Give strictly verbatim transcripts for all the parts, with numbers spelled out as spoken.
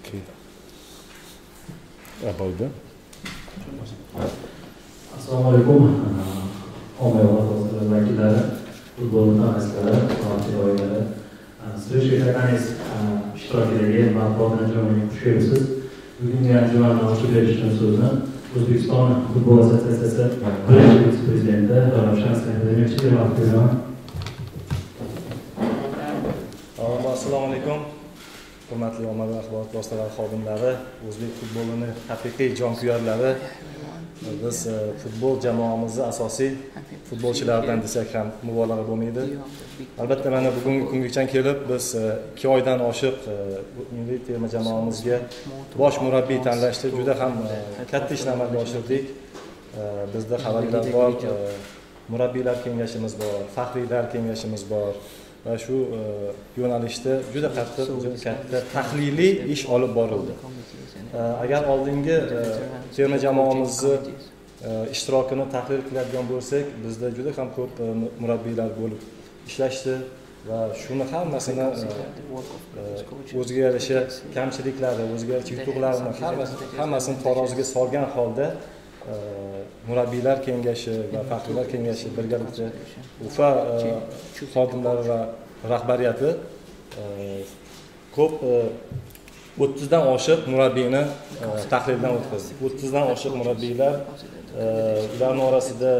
Okay. About them? Assalamu alaikum. Omevar do'stlar, vakillari, futbolni tanishlar, tarixchilar, so'zshekarlarimiz ishtirokidagi matbuot anjumanini xush kelibsiz. Bugungi anjumanni ochib berishdan so'zni O'zbekiston futbol assotsiatsiyasi birinchi prezidenti Ramshansov Akademiyasiga vaqtingizni. Assalomu alaikum. Matli Ahmad Akbar do'stlar, xodimlari, o'zbek futbolini haqiqiy jonkuyarlari, biz futbol jamoamizning asosiy futbolchilaridan desak ham mubolag'a bo'lmaydi. Albatta mana bugungi kungacha kelib biz ikki oydan oshiq milliy terma jamoamizga bosh murabbiy tanlashda juda ham katta ishni amalga oshirdik. Bizda xabarlar bor, murabbiylar kengashimiz bor, faxriylar kengashimiz bor. Va shu yo'nalishda juda qattiq katta tahliliy ish olib borildi. Agar oldingi terma jamoamizni ishtirokini tahlil qiladigan bo'lsak, bizda juda ham ko'p murabbiylar bo'lib ishlashdi va shuni hammasini o'ziga yarasha kamchiliklari, o'ziga yarasha yutuqlarini hammasini taroziga solgan holda murabbiylar kengashi va faxriylar kengashi birgalikda Ufa xodimlari va rahbariyati ko'p o'ttiz dan oshiq murabbiyni tahlildan o'tkazdi. o'ttiz dan oshiq murabbiylar ularning orasida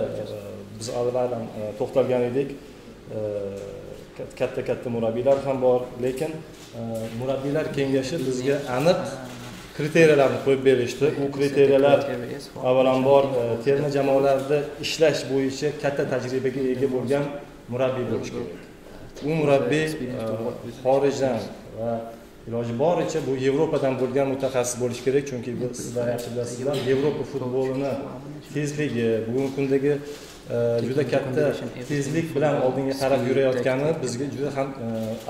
biz avval ham to'xtalgan edik. Katta-katta murabbiylar ham bor, lekin murabbiylar kengashi bizga aniq kriteriyalarni qo'yib berishdi. U kriteriyalar avvalambor terma jamoalarda ishlash bo'yicha katta tajribaga ega bo'lgan murabbiy bo'lishi kerak. U murabbiy xorijdan va iloji boricha bu Yevropadan bo'lgan mutaxassis bo'lishi kerak, chunki sizlar yaxshi bilasizlar, Yevropa futbolini tezligi bugungi kundagi juda katta tezlik bilan oldinga qarab yurayotgani bizga juda ham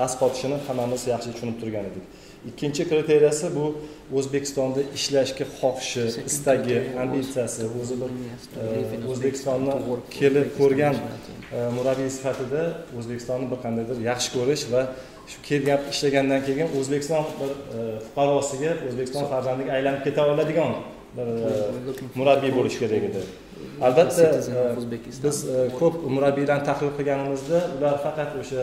asqotishini hammamiz yaxshi tushunib turgan edik. Ikkinchi kriteriyasi bu O'zbekistonda ishlashga xohishi, istagi, ambitsiyasi, o'zi bir O'zbekistonni kelib ko'rgan murabbiy sifatida O'zbekistonni bir qandaydir yaxshi ko'rish va shu kelgan ishlagandan keyin O'zbekiston bir fuqarosiga, O'zbekiston farzandiga aylanib keta oladigan bir murabbiy bo'lish kerak edi. Albatta, biz ko'p murabbiylarni tahlil qilganimizda ular faqat o'sha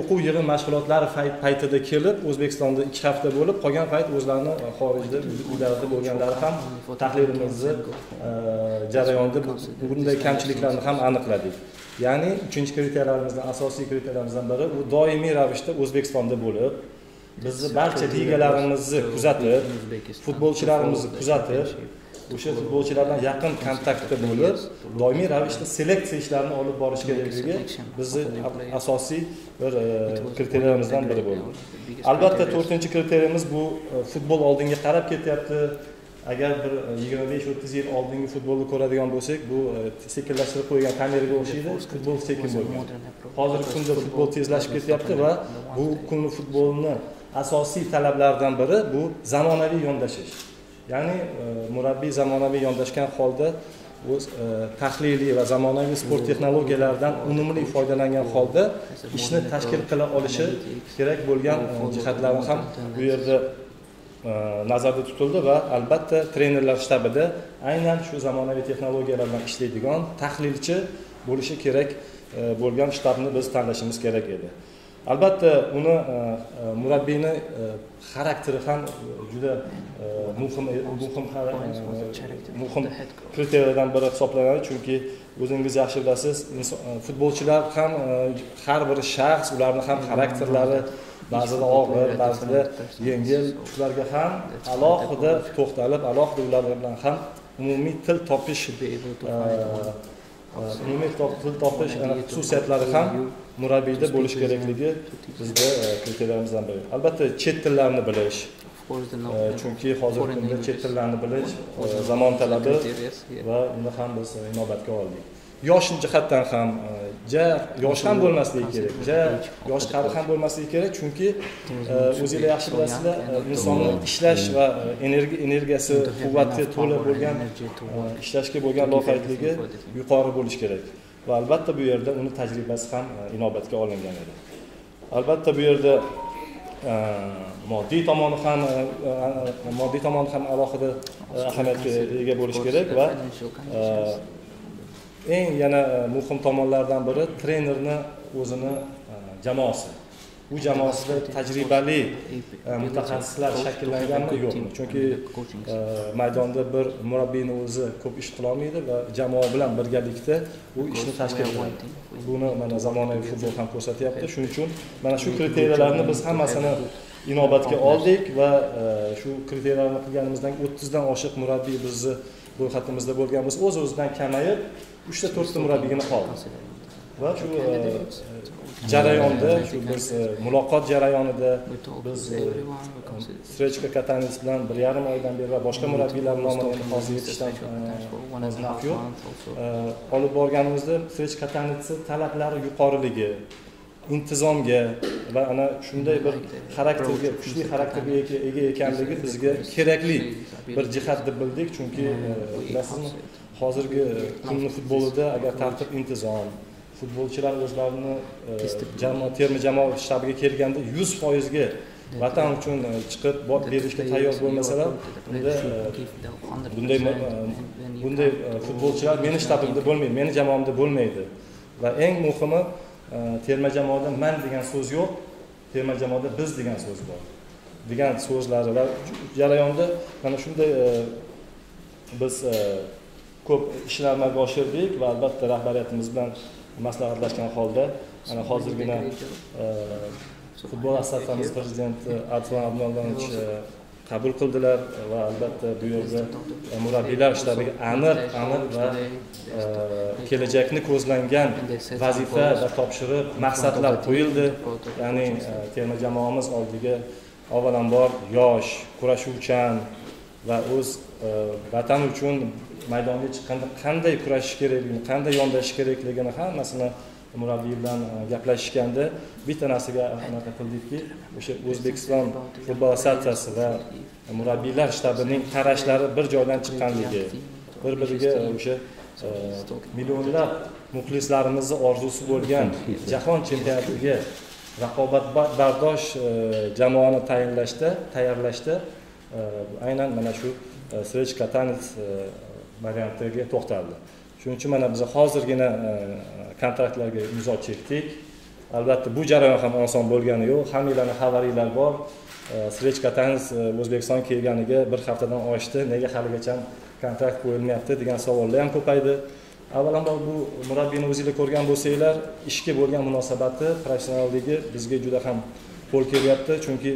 o'quv yig'in mashg'ulotlari paytida kelib, O'zbekistonda ikki hafta bo'lib, qolgan payt o'zlarini xorijda, uylarida bo'lganlari ham tahlilimizni jarayonida bunday kamchiliklarni ham aniqladik. Ya'ni uchinchi kriteriyarimizdan, asosiy kriteriyarimizdan biri u doimiy ravishda O'zbekistonda bo'lib, bizni barcha ligalarimizni kuzatib, futbolchilarimizni kuzatib, o'sha futbolchilar bilan yaqin kontaktda bo'lib, doimiy ravishda seleksiya ishlarini olib borish kerakligi bizni asosiy bir kriteriyarimizdan biri bo'ldi. Albatta, to'rtinchi kriteriyamiz bu futbol oldinga qarab ketyapti. Agar bir yigirma besh o'ttiz yil oldingi futbolni ko'radigan bo'lsak, bu sekinlashtirib qo'ygan kameraga o'xshaydi, futbol sekin bo'lgan. Hozirgi kunda futbol tezlashib ketyapti va bu kungi futbolni asosiy talablaridan biri bu zamonaviy yondashish. Ya'ni murabbiy zamonaviy yondashgan holda o'z tahliliy va zamonaviy sport texnologiyalaridan unumli foydalangan holda ishni tashkil qila olishi kerak bo'lgan jihatlar ham bu yerda nazarda tutildi va albatta trenerlar shtabida aynan shu zamonaviy texnologiyalar bilan ishlaydigan tahlilchi bo'lishi kerak bo'lgan shtabni biz tanlashimiz kerak edi. Albatta, uni murabbiyning xarakteri ham juda muhim muhim muhim kriteriyalardan biri hisoblanadi, chunki o'zingiz yaxshi bilasiz, futbolchilar ham har bir shaxs, ularning ham xarakterlari ba'zida og'ir, ba'zida yengil, ularga ham alohida to'xtalib, alohida ular bilan ham umumiy til topish umumiy til topish xususiyatlari ham murabbiyda bo'lish kerakligi bizda kriteriyarimizdan biri. Albatta, chet tillarini bilish, chunki hozirgi kunda chet tillarini bilish zamon talabi va uni ham biz inobatga oldik. Yosh jihatdan ham ja yosh ham bo'lmasligi kerak, ja yosh qari ham bo'lmasligi kerak, chunki o'zingizlar yaxshi bilasizlar, insonning ishlash va energiya energiyasi quvvatga to'la bo'lgan, ishlashga bo'lgan loqaydligi yuqori bo'lishi kerak. Va albatta bu yerda uni tajribasi ham inobatga olingan edi. Albatta bu yerda moddiy tomoni ham moddiy tomoni ham alohida ahamiyatga ega bo'lish kerak va eng yana muhim tomonlardan biri trenerni o'zini jamoasi. Bu jamoasida tajribali mutaxassislar shakllanganmi yo'qmi? Chunki maydonda bir murabbiyning o'zi ko'p ish qila olmaydi va jamoa bilan birgalikda u ishni tashkil qiladi. Buni mana zamonaviy futbol ham ko'rsatyapti. Shuning uchun mana shu kriteriyalarni biz hammasini inobatga oldik va shu kriteriyalarni qilganimizdan o'ttiz dan oshiq murabbiy bizni ro'yxatimizda bo'lganmiz. O'z-o'zidan kamayib uch ta to'rt ta murabbiyni qoldi. Va shu jarayonda shu biz muloqot jarayonida biz Srechka Katanis bilan bir yarim oydan beri va boshqa murabbiylar nomini endi hozir yetishdan naf yo'q. Olib borganimizda Srechka Katanisni talablari yuqoriligi, intizomga va ana shunday bir xarakterga, kuchli xarakterga ega ekanligi bizga kerakli bir jihat deb bildik, chunki bilasizmi, hozirgi kunni futbolida agar tartib, intizom futbolchilar o'zlarini jamoa terma jamoa shtabiga kelganda yuz foiz ga vatan uchun chiqib berishga tayyor bo'lmasalar, unda bunday bunday futbolchilar meni shtabimda bo'lmaydi, meni jamoamda bo'lmaydi. Va eng muhimi, terma jamoada men degan so'z yo'q, terma jamoada biz degan so'z bor degan so'zlari va jarayonda mana shunday biz ko'p ishlarni boshirdik va albatta rahbariyatimiz bilan maslahatlashgan holda ana hozirgina futbol assotsiatsiyamiz prezidenti Ahmadjon Ahmadjonovich qabul qildilar va albatta bu yerda murabbiylar shtabiga aniq aniq va kelajakni ko'zlangan vazifa va topshiriq maqsadlar qo'yildi. Ya'ni terma jamoamiz oldiga avvalambor yosh, kurashuvchan va o'z vatan uchun maydonga chiqqanda qanday kurashish kerakligini, qanday yondashish kerakligini hammasini murabbiy bilan gaplashishganda bitta narsaga aniqlik kiritdikki, o'sha O'zbekiston futbol assotsiatsiyasi va murabbiylar shtabining qarashlari bir joydan chiqqanligi, bir-biriga o'sha millionlab muxlislarimizning orzusi bo'lgan jahon chempionatiga raqobatbardosh jamoani tayinlashda, tayyorlashda aynan mana shu Srech Katanis variantiga to'xtaldi. Shuning uchun mana biz hozirgina kontraktlarga imzo chekdik. Albatta bu jarayon ham oson bo'lgani yo'q. Hammalaring xabaringlar bor. Srech Katanis O'zbekiston kelganiga bir haftadan oshdi. Nega haligacha kontrakt qo'yilmayapti degan savollar ham ko'paydi. Avvalambor bu murabbiyni o'zingizlar ko'rgan bo'lsanglar, ishga bo'lgan munosabati, professionalligi bizga juda ham qo'l kelyapti, chunki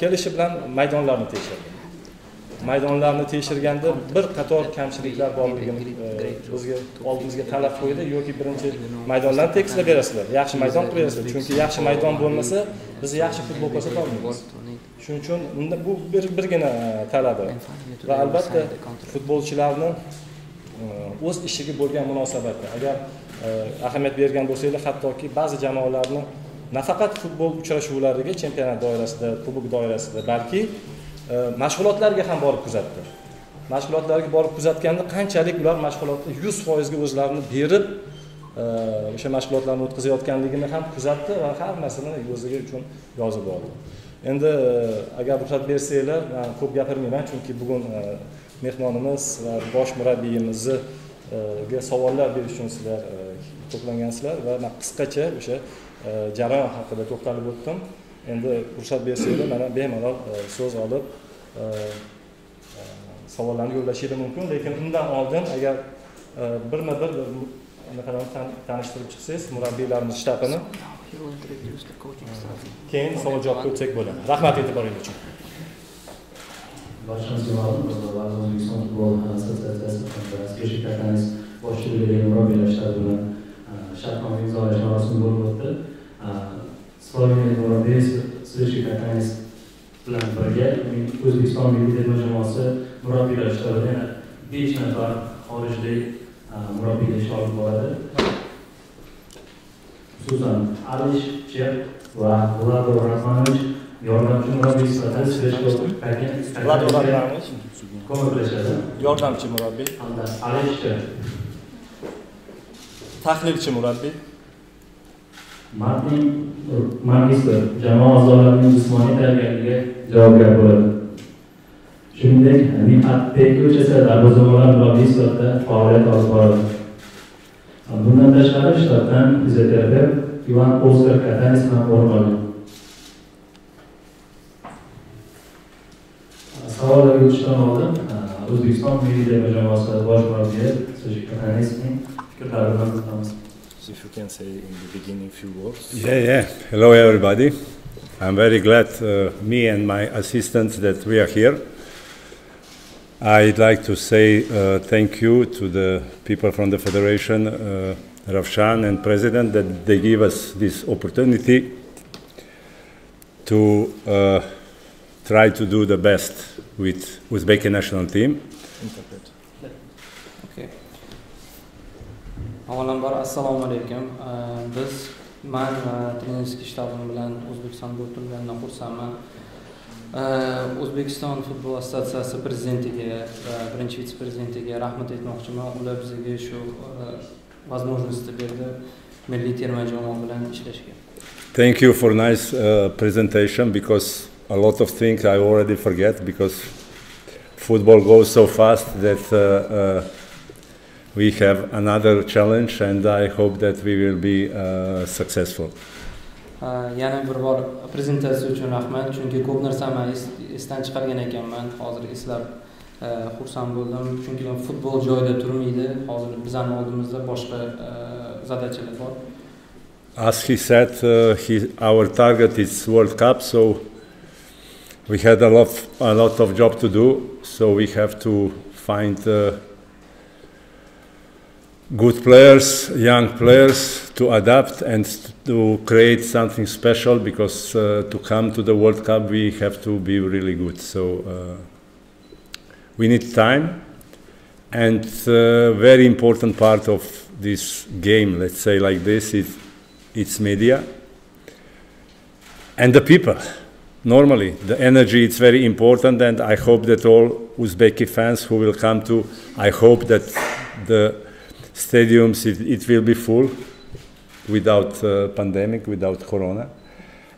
kelishi bilan maydonlarni tekshirdi. Maydonlarni tekshirganda bir qator kamchiliklar borligini bizga oldimizga talab qo'ydi yoki birinchi maydonlarni tekisla berasizlar, yaxshi maydon qilib berasizlar, chunki yaxshi maydon bo'lmasa biz yaxshi futbol ko'rsata olmaymiz. Shuning uchun unda bu birgina talabi va albatta futbolchilarni o'z ishiga bo'lgan munosabatda agar ahamiyat bergan bo'lsanglar, hattoki ba'zi jamoalarni nafaqat futbol uchrashuvlariga, chempionat doirasida, kubok doirasida, balki mashg'ulotlarga ham borib kuzatdi. Mashg'ulotlarga borib kuzatganda qanchalik ular mashg'ulotda yuz foiz ga o'zlarini berib, o'sha mashg'ulotlarni o'tkazayotganligini ham kuzatdi va hammasini o'ziga uchun yozib oldi. Endi agar ruxsat bersanglar, men ko'p gapirmayman, chunki bugun mehmonimiz va bosh murabbiyimizga savollar berish uchun sizlar to'plangansizlar va men qisqacha o'sha jarayon haqida to'xtalib o'tdim. Endi ruxsat bersanglar, mana bemalol so'z olib savollarni yo'llashingiz mumkin, lekin undan oldin agar birma-bir nimalarni tanishtirib chiqsangiz, murabbiylarimiz shtabini, keyin savol-javob ko'rsak bo'ladi. Rahmat e'tiboringiz uchun. Sloveniya murabbiyasi Srechka Katanis bilan birga O'zbekiston milliy terma jamoasi murabbiylar shtabida yana besh nafar xorijlik murabbiylar ishtirok etadi. Xususan, Alish Chep va Vlado Rahmanovich yordamchi murabbiy sifatida Srechka Katanis Vlado Rahmanovich ko'maklashadi. Yordamchi murabbiy hamda Alish Chep tahlilchi murabbiy Matli magister jamoa a'zolarining jismoniy tarbiyasiga javobgar bo'ladi. Shuningdek, Minatbek ko'chasida darvozabonlar murabbiyi sifatida faoliyat olib boradi. Bundan tashqari, shtatdan fizioterapevt Ivan Oskar Katanis ham o'rin olgan. Savollarga o'tishdan oldin O'zbekiston milliy terma jamoasi bosh murabbiyi Serj Katanisning fikrlarini eshitamiz. If you can say in the beginning few words. Yeah, yeah. Hello everybody. I'm very glad uh, me and my assistants that we are here. I'd like to say uh, thank you to the people from the Federation, uh, Ravshan and President, that they give us this opportunity to uh, try to do the best with Uzbek national team. Interpret. Okay. Avvalambor assalomu alaykum. Biz men trenerlik shtabim bilan O'zbekiston bo'limlaridan xursandman. O'zbekiston futbol assotsiatsiyasi prezidentiga va birinchi vitse-prezidentiga rahmat aytmoqchiman. Ular bizga shu vazможностьni berdi milliy terma jamoa bilan ishlashga. Thank you for nice uh, presentation, because a lot of things I already forget, because football goes so fast that uh, uh, we have another challenge, and I hope that we will be uh, successful. Yana bir bor prezentatsiya uchun rahmat, chunki ko'p narsani esdan chiqargan ekanman. Hozir eslab xursand bo'ldim, chunki futbol joyida turmaydi. Hozir bizning oldimizda boshqa zadachalar bor. As he said, uh, he, our target is World Cup, so we had a lot a lot of job to do, so we have to find uh, good players, young players, to adapt and to create something special, because uh, to come to the World Cup we have to be really good. So uh, we need time, and uh, very important part of this game, let's say like this, is it's media and the people. Normally the energy is very important, and I hope that all Uzbeki fans who will come to, I hope that the stadiums, it, it will be full without uh, pandemic, without corona,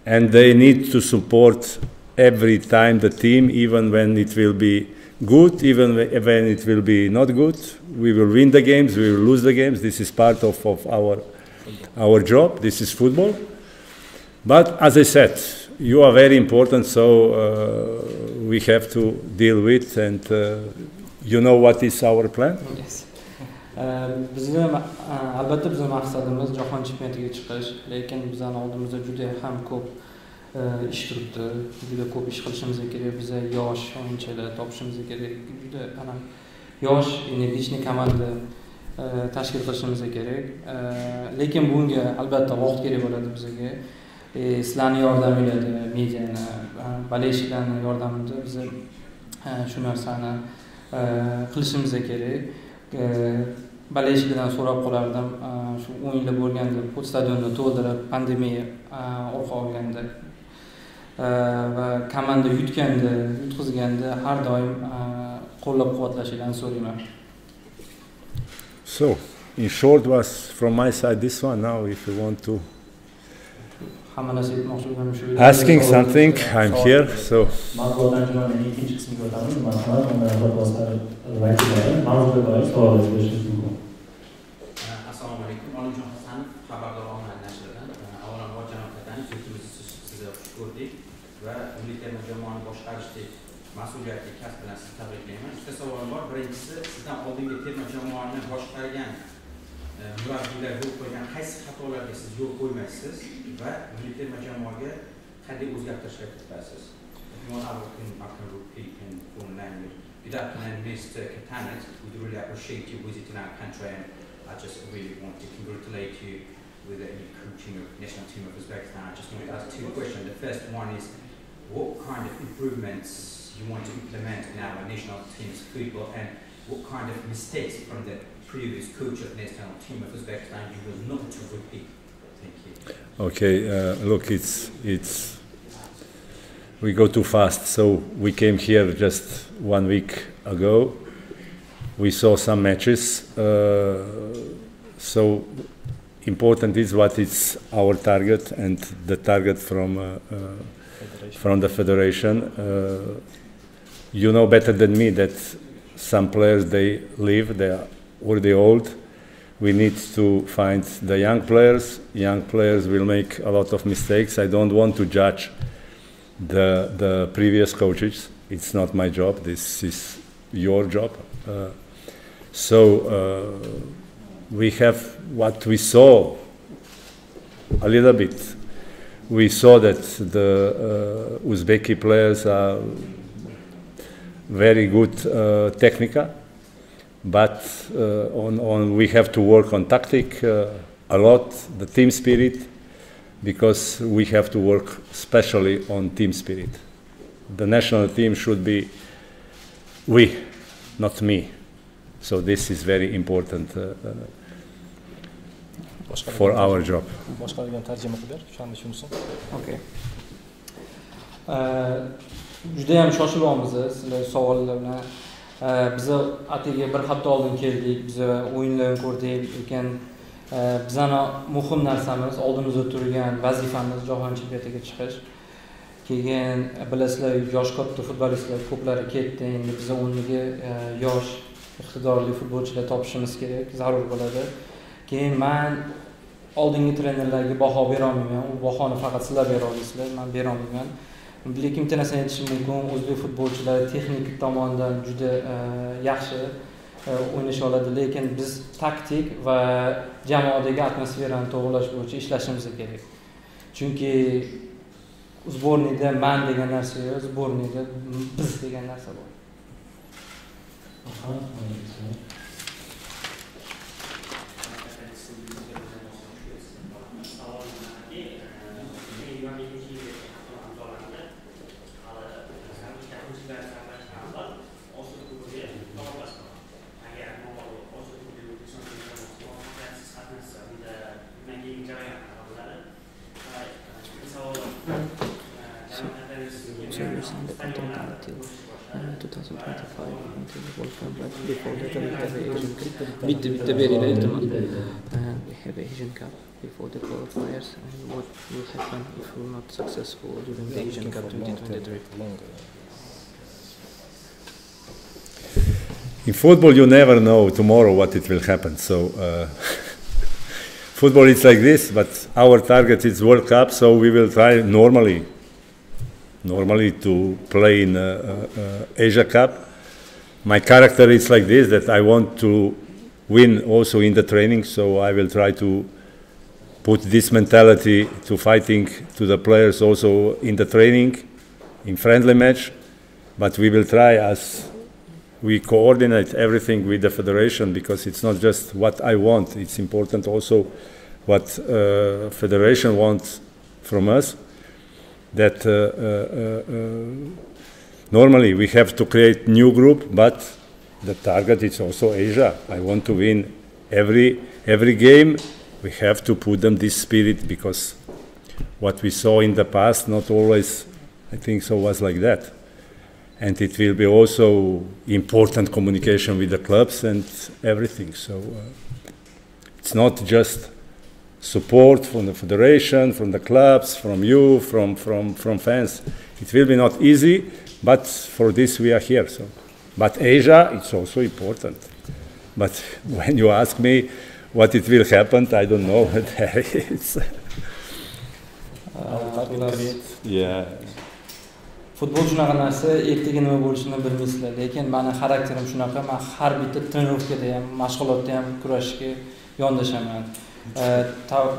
and they need to support every time the team, even when it will be good, even when it will be not good. We will win the games, we will lose the games. This is part of, of our our job. This is football. But as I said, you are very important, so uh, we have to deal with, and uh, you know what is our plan? Yes. Bizni albatta bizning maqsadimiz jahon chempionatiga chiqish, lekin bizning oldimizda juda ham ko'p ish turibdi. Juda ko'p ish qilishimiz kerak. Biz yosh o'yinchilar topishimiz kerak. Juda ana yosh, energichni komanda tashkil qilishimiz kerak. Lekin bunga albatta vaqt kerak bo'ladi bizga. Sizlarning yordamingiz, mediani, boleyshilarning yordamida biz shu narsani qilishimiz kerak. Baleshkidan so'rab qolardim, shu o'yinlar bo'lganda Put stadionni to'ldirib, pandemiya orqa olganda va komanda yutganda, yutqizganda har doim qo'llab-quvvatlashinglarni so'rayman. So, in short was from my side this one. Now if you want to asking something, I'm here, so with that, Mister Katanis, we really appreciate your visit in our country, and I just really want to congratulate you with the coaching of national team of Uzbekistan. I just want to ask two questions. The first one is, what kind of improvements you want to implement in our national team's football, and what kind of mistakes from the previous coach of national team of Uzbekistan you will not to repeat? Thank you. Okay, uh, look, it's it's. We go too fast, so we came here just one week ago. We saw some matches, uh, so important is what is our target and the target from, uh, uh, from the federation. Uh, you know better than me that some players, they leave, they are already old. We need to find the young players. Young players will make a lot of mistakes. I don't want to judge the, the previous coaches. It's not my job. This is your job. Uh, so uh, we have what we saw a little bit. We saw that the uh, Uzbeki players are very good uh, technica. But uh, on, on we have to work on tactic uh, a lot, the team spirit, because we have to work especially on team spirit. The national team should be we, not me. So this is very important uh, uh, for our job. Okay. Uh, Biz atigi bir hafta oldin keldik, biz o'yinlarni ko'rdik, lekin bizning muhim narsamiz oldimizda turgan vazifamiz jahon chempionatiga chiqish. Keyin bilasizlar, yosh katta futbolistlar ko'plari ketdi, endi biz o'rniga yosh, iqtidorli futbolchilar topishimiz kerak, zarur bo'ladi. Keyin men oldingi trenerlarga baho bera olmayman, u bahoni faqat sizlar bera olasizlar, men bera olmayman. Lekin bitta narsani aytishim mumkin, o'zbek futbolchilari texnik tomondan juda yaxshi o'ynasha oladi, lekin biz taktik va jamoadagi atmosferani to'g'rilash bo'yicha ishlashimiz kerak. Chunki zbornida men degan narsa yo'q, zbornida biz degan narsa bor. With the, with the very late um, we have Asian Cup before the qualifiers, and what will happen if we're not successful during the Asian Cup twenty twenty-three? In football you never know tomorrow what it will happen, so uh, football is like this, but our target is World Cup, so we will try normally, normally to play in uh, uh, Asia Cup. My character is like this, that I want to win also in the training, so I will try to put this mentality to fighting to the players also in the training, in friendly match, but we will try as we coordinate everything with the federation, because it's not just what I want, it's important also what uh, federation wants from us, that uh, uh, uh, normally we have to create new group, but the target is also Asia. I want to win every every game. We have to put them this spirit, because what we saw in the past, not always, I think so, was like that. And it will be also important communication with the clubs and everything. So uh, it's not just support from the federation, from the clubs, from you, from from from fans. It will be not easy, but for this we are here. So. But Asia, it's also important. But when you ask me what it will happen, I don't know. It's yeah. Futbol shunaqa narsa, ertaga nima bo'lishini bilmaysiz, lekin meni xarakterim shunaqa, men har bitta trenovkada ham, mashg'ulotda ham kurashishga yondashaman.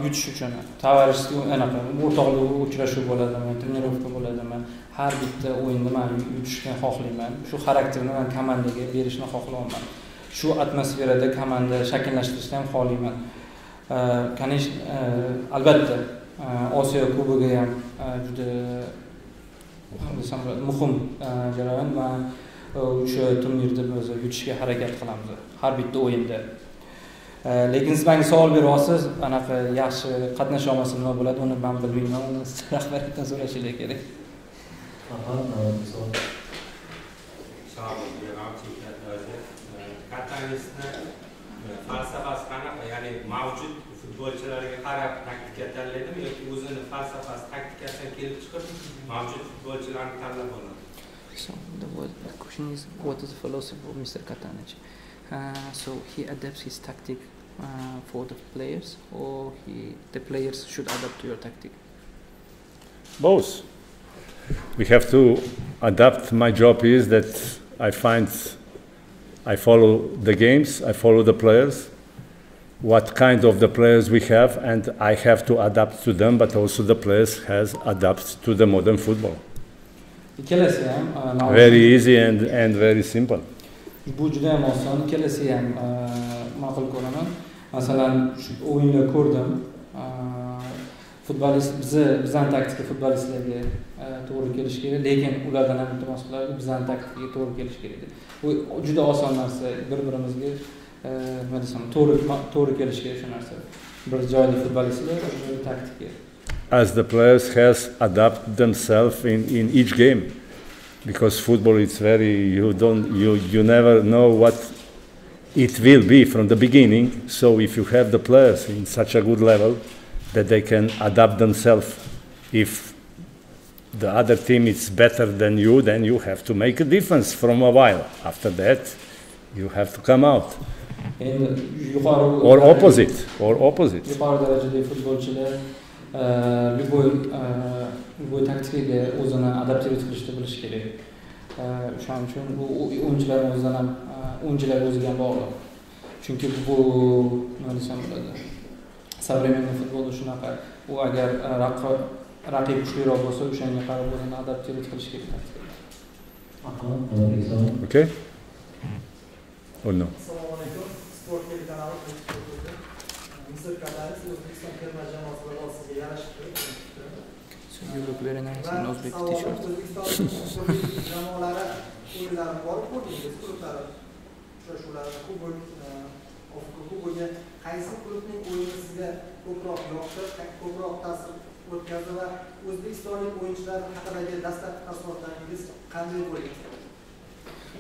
Yutish uchun, tovarishga anaqa, o'rtoqlik uchrashuv bo'ladimi, trenovka bo'ladimi, har bitta o'yinni men yutishni xohlayman. Shu xarakterni men komandaga berishni xohlayman. Shu atmosferada komanda shakllantirishni ham xohlayman. Qanish albatta Osiyo Kubogi ham juda muhim jarayon va o'sha turnirda biz yutishga harakat qilamiz har bitta o'yinda. Lekin siz menga savol berasiz, anaqa yaxshi qatnasha olmasa nima bo'ladi, uni men bilmayman. Uni siz rahbariyatdan so'rashingiz kerak. Aha, so sağolun yararlı. Katarist'in falsafası kanaka yani mevcut futbolchilarga qarab taktika tanlaydimi yoki o'zini falsafasi taktikasidan kelib chiqib mavjud futbolchilarni tanlab oladi? So the question is, what is the philosophy of Mister Katanich? Uh, so he adapts his tactic uh, for the players, or he, the players should adapt to your tactic? Both. We have to adapt. My job is that I find, I follow the games, I follow the players, what kind of the players we have, and I have to adapt to them, but also the players has adapt to the modern football. Very easy and, and very simple. Bu juda ham oson. Ikkalasi ham ma'qul ko'raman. Masalan, shu o'yinda ko'rdim, futbolist bizni bizning taktika futbolistlarga to'g'ri kelish kerak, lekin ulardan ham iltimos qilardim, bizning taktikaga to'g'ri kelish kerak deb. Bu juda oson narsa, bir-birimizga nima desam, to'g'ri to'g'ri kelish kerak shu narsa. Bir joyda futbolistlar o'z taktika. As the players has adapt themselves in in each game, because football it's very, you don't you you never know what it will be from the beginning. So if you have the players in such a good level that they can adapt themselves, if the other team is better than you, then you have to make a difference from a while. After that, you have to come out. Or opposite, or opposite. Okay. Or no. So you look very nice in Uzbek t-shirt.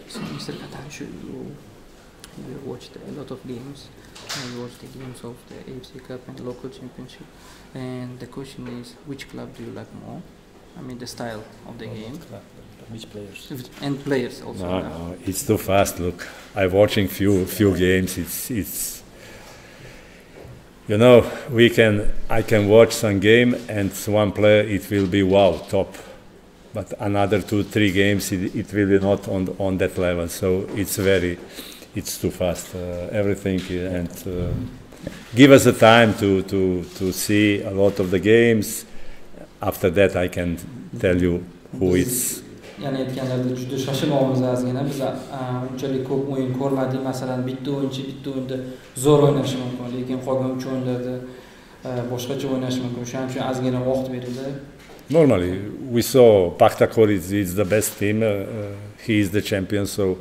So Mister Katanchi, we watched a lot of games. I watched the games of the A F C Cup and local championship. And the question is, which club do you like more? I mean, the style of the game. Which players? And players also. No, no, it's too fast. Look, I'm watching few few games. It's it's. You know, we can I can watch some game and one player it will be wow, top. But another two three games it it will be not on on that level. So it's very. It's too fast, uh, everything, and uh, give us the time to, to, to see a lot of the games. After that, I can tell you who is. Yani aytganlarda juda shoshilmaymiz azgina. Biz unchalik ko'p o'yin ko'rmadik. Masalan, bitta o'yinchi bitta o'yinda zo'r o'ynashi mumkin, lekin qolgan uch o'yinlarda boshqacha o'ynashi mumkin. Shuning uchun azgina vaqt berildi. Normally, we saw Pakhtakor is, is the best team. Uh, he is the champion, so.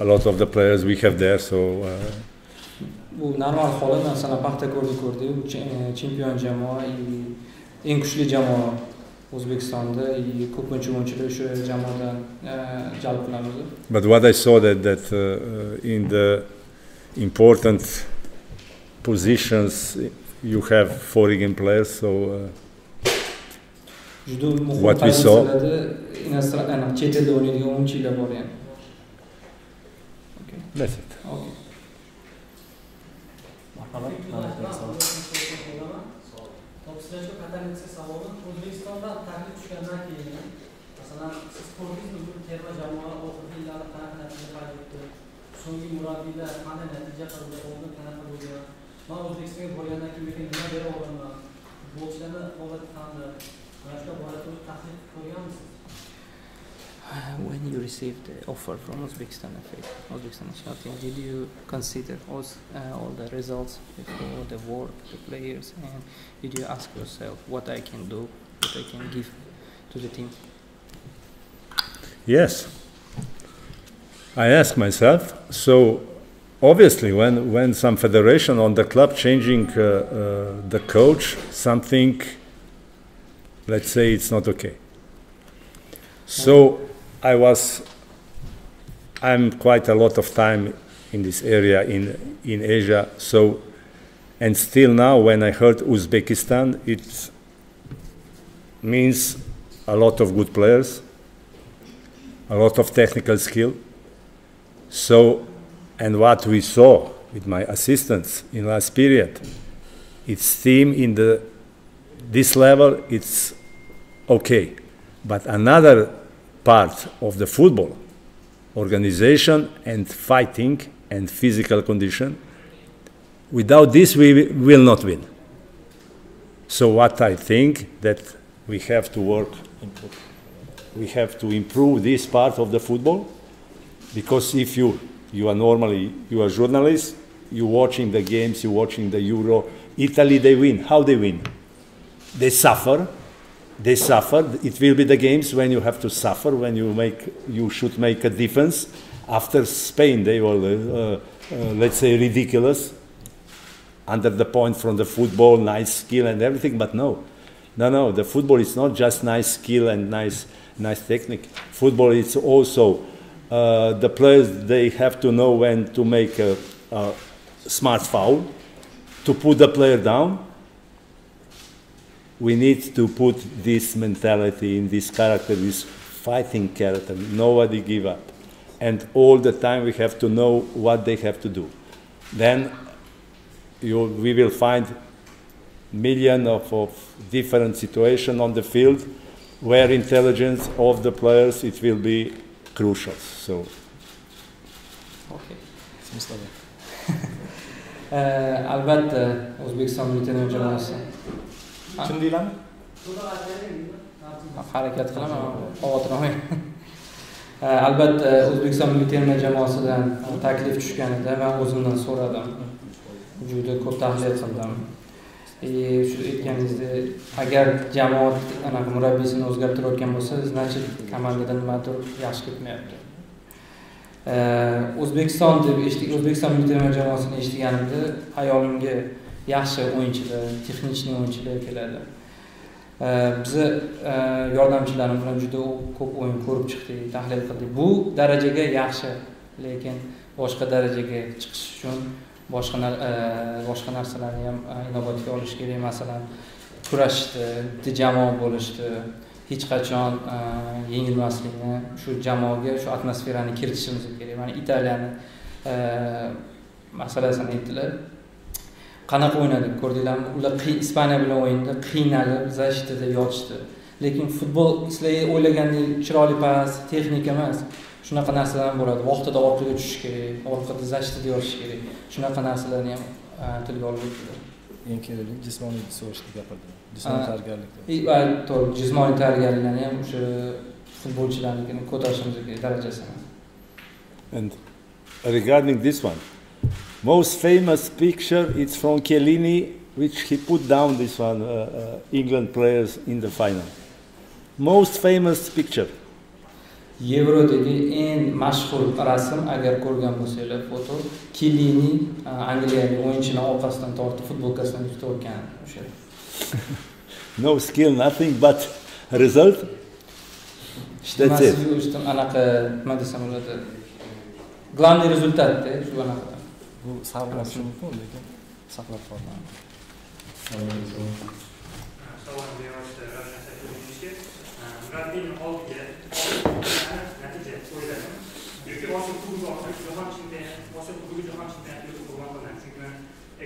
A lot of the players we have there, so. Bu normal holat, masalan, Paxtakorni ko'rdik, bu chempion jamoa, eng kuchli jamoa O'zbekistonda, ko'pincha o'yinchilar o'sha jamoadan jalb qilamiz. But what I saw that that uh, in the important positions you have foreign players, so. Uh, what we saw. That's it. Okay. When you received the offer from Uzbekistan F A, Uzbekistan national team, did you consider all, uh, all the results before the work, the players, and did you ask yourself what I can do, what I can give to the team? Yes, I asked myself. So obviously, when when some federation on the club changing uh, uh, the coach, something, let's say, it's not okay. So. I was, I'm quite a lot of time in this area in in Asia, so And still now, when I heard Uzbekistan, it means a lot of good players, a lot of technical skill. So, and what we saw with my assistants in last period, it's team in the, this level, it's okay. But another part of the football, organization and fighting and physical condition, without this we will not win. So what I think that we have to work, we have to improve this part of the football, because if you, you are normally, you are a journalist, you're watching the games, you're watching the Euro, Italy, they win. How they win? They suffer, they suffer. It will be the games when you have to suffer, when you make, you should make a difference. After Spain, they were, uh, uh, let's say, ridiculous, under the point from the football, nice skill and everything, but no. No, no, the football is not just nice skill and nice, nice technique. Football is also uh, the players, they have to know when to make a, a smart foul, to put the player down. We need to put this mentality in this character, this fighting character, nobody give up. And all the time we have to know what they have to do. Then you, we will find millions of, of different situations on the field where intelligence of the players, it will be crucial. So. Okay. uh, Albert, uh, Uzbekistan Lieutenant General. Kim deyiladi? Harakat qilaman, xavotirlanmang. Albatta O'zbekiston milliy terma jamoasidan taklif tushganida men o'zimdan so'radim. Juda ko'p tahlil qildim. E, shu aytganingizdek, agar jamoat anaqa murabbiyini o'zgartirayotgan bo'lsa, значит, komandada nimadir yaxshi ketmayapti. O'zbekiston deb eshitdik, O'zbekiston milliy terma jamoasini eshitganimda hayolimga yaxshi o'yinchilar, texnik o'yinchilar keladi. Biz yordamchilarimiz bilan juda ko'p o'yin ko'rib chiqdik, tahlil qildik. Bu darajaga yaxshi, lekin boshqa darajaga chiqish uchun boshqa boshqa narsalarni ham inobatga olish kerak. Masalan, kurashishni, jamoa bo'lishni, hech qachon yengilmaslikni, shu jamoaga, shu atmosferani kiritishimiz kerak. Mana Italiyani masalasini aytdilar. Qanaqa o'ynadik ko'rdinglarmi? Ular Ispaniya bilan o'yinda qiynalib, zashitida yotishdi. Lekin futbol sizlarga o'ylagandek chiroyli pas, texnika emas. Shunaqa narsalar bo'ladi. Vaqtida orqaga tushish kerak, orqada zashitida yotish kerak. Shunaqa narsalarni ham tilga olib keldik. Eng kerakli jismoniy so'rashni gapirdim. Jismoniy tayyorgarlikda. Va to'g'ri, jismoniy tayyorgarlikni ham o'sha futbolchilarning ko'tarishimiz kerak darajasini. And regarding this one, most famous picture, it's from Chiellini, which he put down this one, uh, uh, England players in the final. Most famous picture. Yevrodagi eng mashhur rasm, agar ko'rgan bo'lsanglar foto, Chiellini Angliyaning o'yinchini orqasidan tortib futbolkasidan tutayotgan o'sha. No skill, nothing, but result. That's it. Anaqa nima desam bo'ladi? Главный результат, shu anaqa. Bu saqlanishi mumkin, lekin saqlab qoladi. Savol berishda raqamlar ko'pchilikka murabbiyning oldiga natija qo'yiladi. Yoki o'sha klub o'sha jahon chempionati, o'sha klub jahon chempionati yo'lga qo'yiladi. Chunki men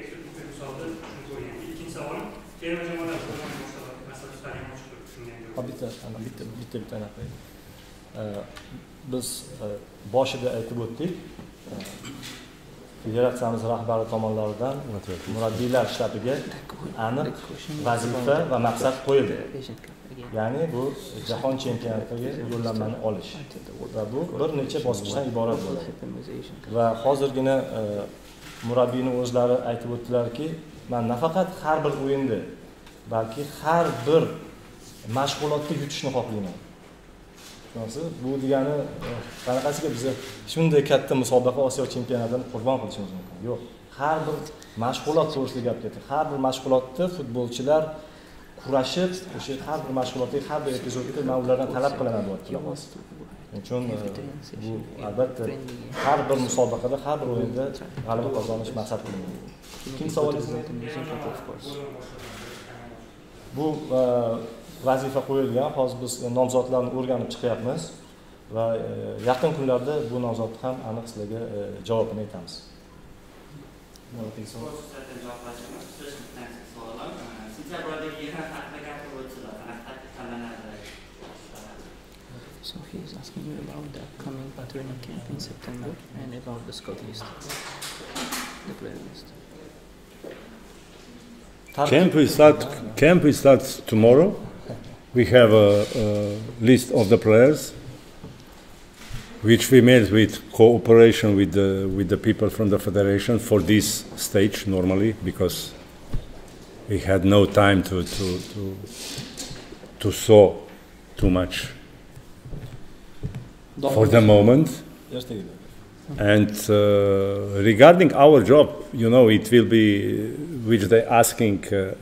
ekspert bo'lgan hisobda shuni ko'rgan. Ikkinchi savolim, terma jamoalar ko'rgan masalan, masalan, stadion ochilib shunday. Bitta, bitta, bitta bitta narsa. Biz boshida aytib o'tdik. Federatsiyamiz rahbari tomonlaridan murabbiylar shtabiga aniq vazifa va maqsad qo'yildi. Ya'ni bu jahon chempionatiga yo'llanmani olish va bu bir necha bosqichdan iborat bo'ladi. Va hozirgina murabbiyni o'zlari aytib o'tdilarki, men nafaqat har bir o'yinni, balki har bir mashg'ulotni yutishni xohlayman. Bu degani qanaqasiga biz shunday katta musobaqa Osiyo chempionatini qurbon qilishimiz mumkin. Yo'q, har bir mashg'ulot to'g'risida gap ketdi. Har bir mashg'ulotda futbolchilar kurashib, o'sha har bir mashg'ulotga, har bir epizodga men ulardan talab qilaman bu yerda. Chunki bu albatta har bir musobaqada, har bir o'yinda g'alaba qozonish maqsad qilinadi. Ikkinchi savolingiz bu vazifa qo'yilgan, hozir biz nomzodlarni o'rganib chiqyapmiz va yaqin kunlarda bu nomzodni ham aniq sizlarga javobini aytamiz. No, I think so. So he is asking you about the upcoming training camp in September and about the squad list, the player list. Camp will start. Camp will start tomorrow. We have a, a list of the players, which we made with cooperation with the, with the people from the federation for this stage normally, because we had no time to, to, to, to sow too much for the moment. And uh, regarding our job, you know, it will be, which they're asking uh,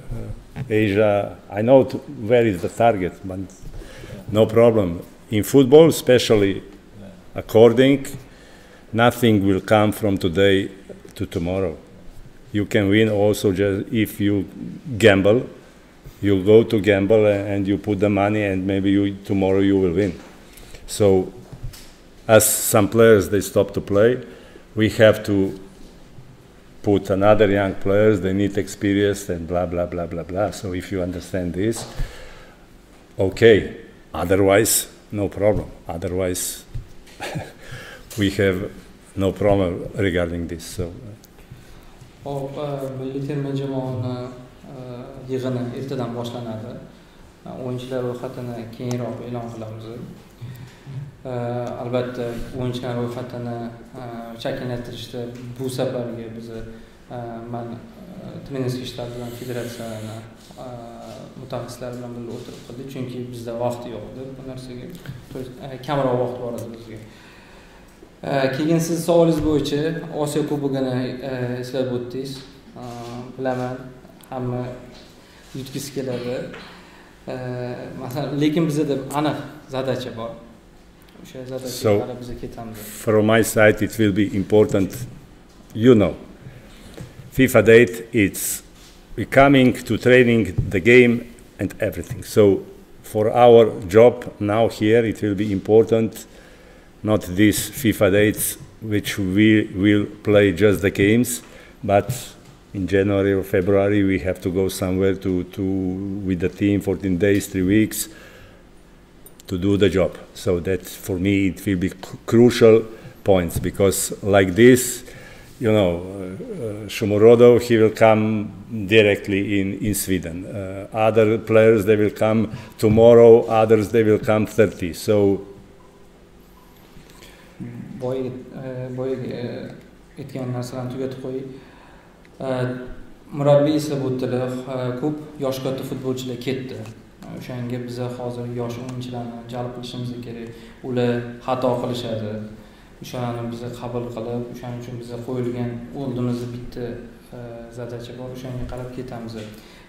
Asia, I know to where is the target, but no problem. In football especially, according, nothing will come from today to tomorrow. You can win also just if you gamble. You go to gamble and you put the money, and maybe you, tomorrow you will win. So, as some players they stop to play, we have to put another young players. They need experience and blah blah blah blah blah. So if you understand this, okay. Otherwise, no problem. Otherwise. We have no problem regarding this. So. Hop, milliy terma jamoani yig'ini ertadan boshlanadi. O'yinchilar ro'yxatini keyinroq e'lon qilamiz. Albatta, o'yinchilar ro'yxatini shakllantirishda bu safargi bizni men trenerlik shtab bilan federatsiyani mutaxassislar bilan birga o'tirib qildi, chunki bizda vaqt yo'q edi bu narsaga. Kamroq vaqt bor edi bizga. Keyin siz savolingiz bo'yicha Osiyo Kubogini eslab o'tdingiz. Bilaman, hamma yutgisi keladi. Masalan, lekin bizda aniq zadacha bor. O'sha zadachaga biz ketamiz. From my side it will be important, you know. FIFA date, it's coming to training, the game and everything. So for our job now here, it will be important, not these FIFA dates, which we will play just the games, but in January or February we have to go somewhere to, to with the team, fourteen days, three weeks, to do the job. So that for me it will be crucial points, because like this, you know, uh, uh, Shomurodov, he will come directly in, in Sweden. Uh, other players, they will come tomorrow, others, they will come thirty. So... Boy, boy, it can be to get away. Murabbiy eslab o'tdilar, ko'p yosh katta footbolchilar ketdi. O'shanga biz hozir yosh o'yinchilarni jalb qilishimiz kerak. Ular xato qilishadi. O'shalarni biz qabul qilib, o'shaning uchun bizga qo'yilgan oldimizda bitta zadacha bor, o'shanga qarab ketamiz.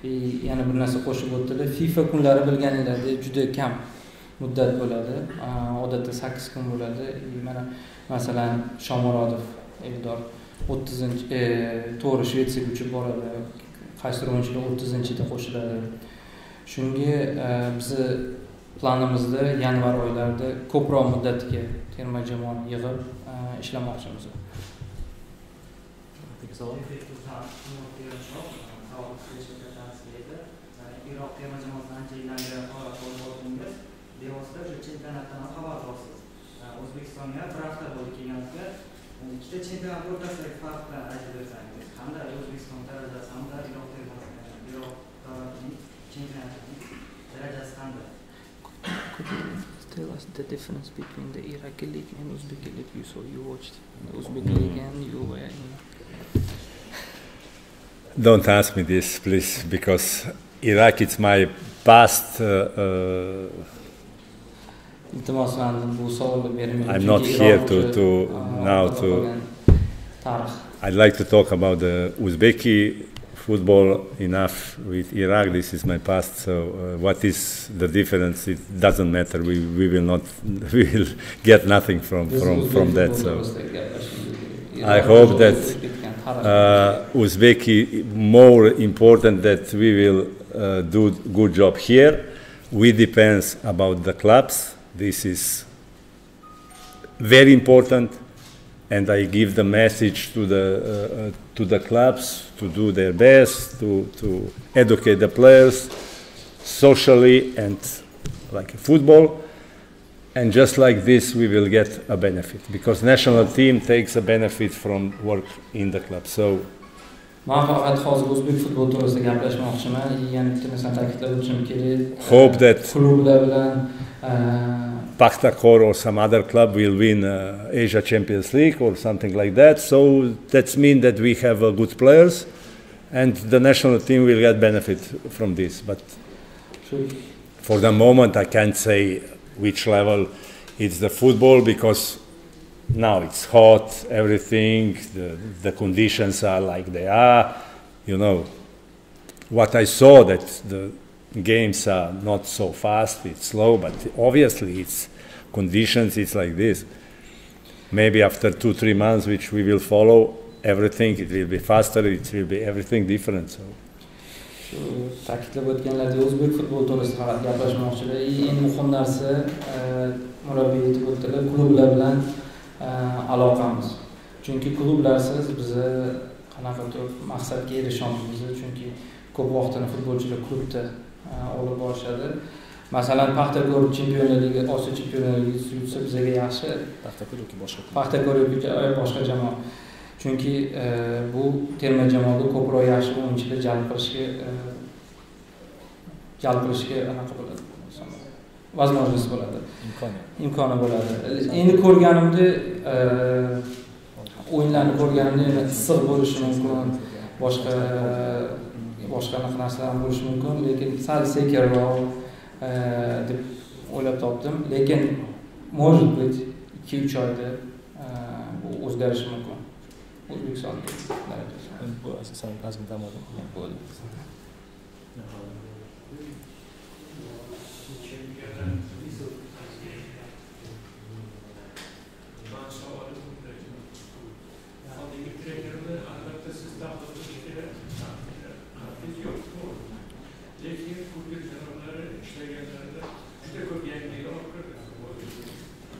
Yana bir narsa qo'shib o'tdilar. FIFA kunlari bilganingizda juda kam muddat bo'ladi. Odatda sakkiz kun bo'ladi. Mana masalan, Shomurodov Eldor o'ttizinchi to'g'ri Shvetsiyaga uchib boradi. Qaysidir o'yinchilar o'ttizinchida qo'shiladi. Shunga bizni planimizda yanvar oylarida ko'proq muddatga terma jamoani yig'ib ishlamoqchimiz. Tell us the difference between the Iraqi league and Uzbek league. You saw, you watched the Uzbek league and you were in. Don't ask me this, please, because Iraq it's my past. Uh, uh, I'm not here to, to now to. I'd like to talk about the Uzbeki football enough with Iraq. This is my past. So uh, what is the difference? It doesn't matter. We we will not we will get nothing from from from that. So I hope that uh, Uzbeki more important that we will uh, do good job here. We depends about the clubs. This is very important. And I give the message to the uh, uh, to the clubs to do their best, to to educate the players socially and like football, and just like this we will get a benefit because national team takes a benefit from work in the club. So. Hope that Pakhtakor or some other club will win uh, Asia Champions League or something like that. So that means that we have uh, good players and the national team will get benefit from this. But for the moment I can't say which level it's the football because now it's hot, everything, the, the conditions are like they are. You know, what I saw that the games are not so fast, it's slow, but obviously it's conditions, it's like this. Maybe after two, three months, which we will follow everything, it will be faster, it will be everything different. So. Ta'kidlab o'tganlar, o'zbek futbol to'g'risida faqat gaplashmoqchilar. Eng muhim narsa murabbiy etib o'tdilar, klublar bilan aloqamiz. Chunki klublarsiz biz qanaqa turib maqsadga erishamiz? Chunki ko'p vaqtini futbolchilar klubda olib borishadi. Masalan, Paxtakor Chempionlar Ligasi, Osiyo Chempionlar Ligasi yutsa bizga yaxshi. Paxtakor yoki boshqa. Paxtakor yoki boshqa jamoa. Chunki bu terma jamoaga ko'proq yaxshi o'yinchilar jalb qilishga jalb qilishga anaqa bo'ladi. Vazmojnost bo'ladi. Imkoni. Imkoni bo'ladi. Endi ko'rganimda o'yinlarni ko'rganimda issiq bo'lishi mumkin, boshqa boshqa narsalar ham bo'lishi mumkin, lekin sal sekinroq deb o'ylab topdim, lekin может быть ikki uch oyda bu o'zgarishi mumkin. O'zbekiston darajasida. Bu asosan azmi ta'modi bo'ldi.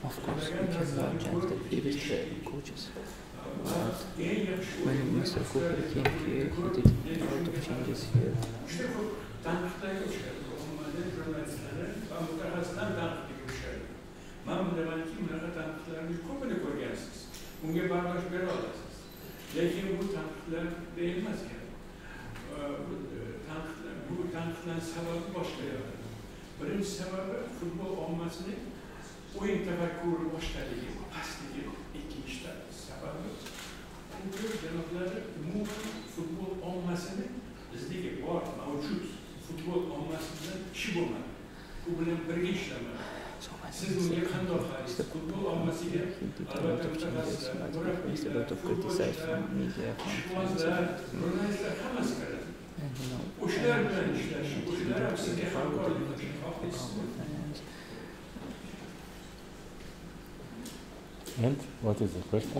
Of course, we can not judge the previous coaches. But when Mister Cooper came here, he did a lot of changes here. And what is the question?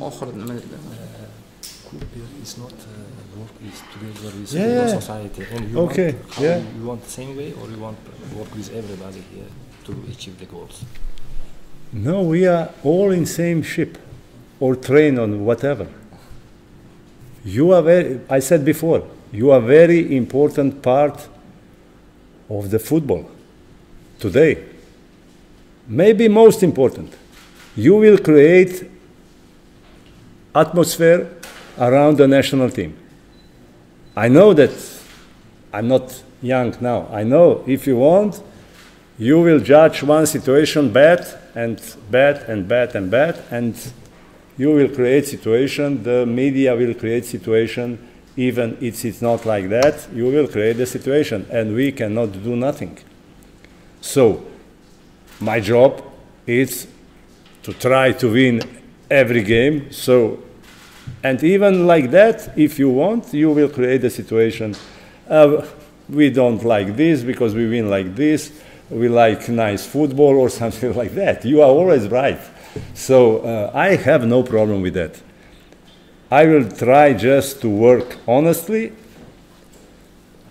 It's not uh, work with together with yeah, yeah. society. And you okay. Want, yeah. You want the same way, or you want work with everybody here to achieve the goals? No, we are all in same ship, or train on whatever. You are very. I said before, you are very important part of the football today. Maybe most important. You will create atmosphere around the national team. I know that I'm not young now. I know if you want, you will judge one situation bad and bad and bad and bad, and you will create situation, the media will create situation, even if it's not like that, you will create the situation, and we cannot do nothing. So, my job is to try to win every game, so And even like that, if you want, you will create a situation. Uh, we don't like this because we win like this. We like nice football or something like that. You are always right. So uh, I have no problem with that. I will try just to work honestly.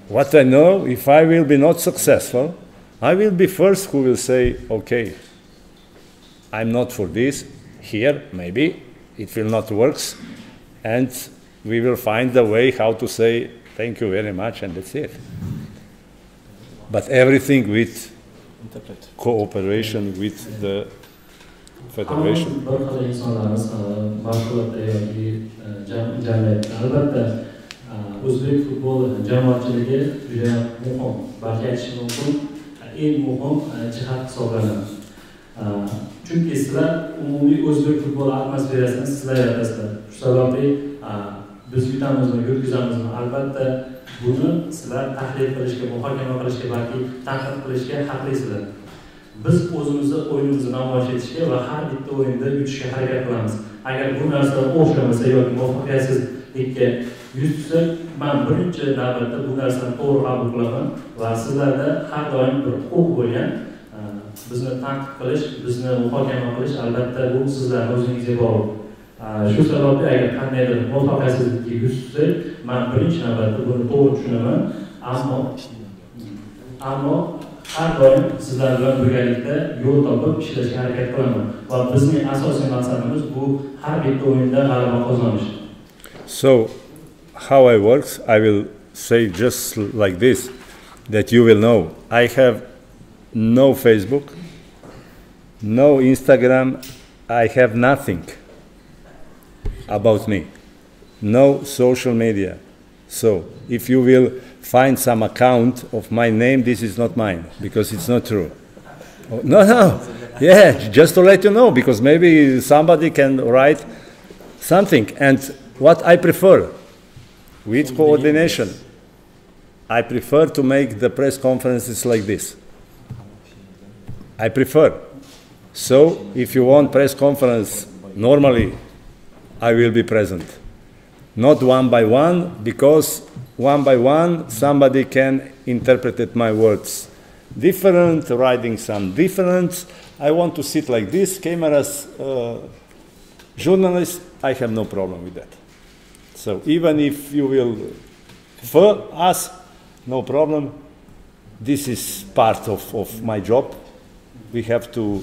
What I know, if I will be not successful, I will be first who will say, okay, I'm not for this. Here, maybe, it will not work. And we will find a way how to say, thank you very much, and that's it. But everything with Interpret. cooperation with the Federation. O'zbek futboli jamoatchiligi juda muhim, balki aytish mumkin, eng muhim jihat hisoblanadi. Chunki sizlar umumiy o'zbek futboli atmosferasini sizlar yaratasizlar. Shu sababli biz yutamizni, yurgizamizni, albatta buni sizlar tahlil qilishga, muhokama qilishga, balki tanqid qilishga haqlisizlar. Biz o'zimizni o'yinimizni namoyish etishga va har bitta o'yinda yutishga harakat qilamiz. Agar bu narsa o'xshamasa yoki muvaffaqiyatsizlikka yuz tutsa, men birinchi navbatda bu narsani to'g'ri qabul qilaman va sizlarda har doim bir huquq bo'lgan, bizni tanqid qilish, bizni muhokama qilish albatta bu sizlarning o'zingizga bog'liq. Shu sababli agar qandaydir muvaffaqiyatsizlikka yuz tutsa, men birinchi navbatda buni to'g'ri tushunaman, ammo ammo har doim sizlar bilan birgalikda yo'l topib ishlashga harakat qilaman va bizning asosiy maqsadimiz bu har bitta o'yinda g'alaba qozonish. So how I work, I will say just like this, that you will know. I have no Facebook, no Instagram, I have nothing about me, no social media. So if you will find some account of my name, this is not mine, because it's not true. Oh, no, no, yeah, just to let you know, because maybe somebody can write something. And what I prefer, with coordination, I prefer to make the press conferences like this. I prefer. So, if you want press conference, normally I will be present. Not one by one, because one by one somebody can interpret my words different, writing some different. I want to sit like this, cameras, uh, journalists, I have no problem with that. So even if you will, for us, no problem. This is part of, of my job. We have to,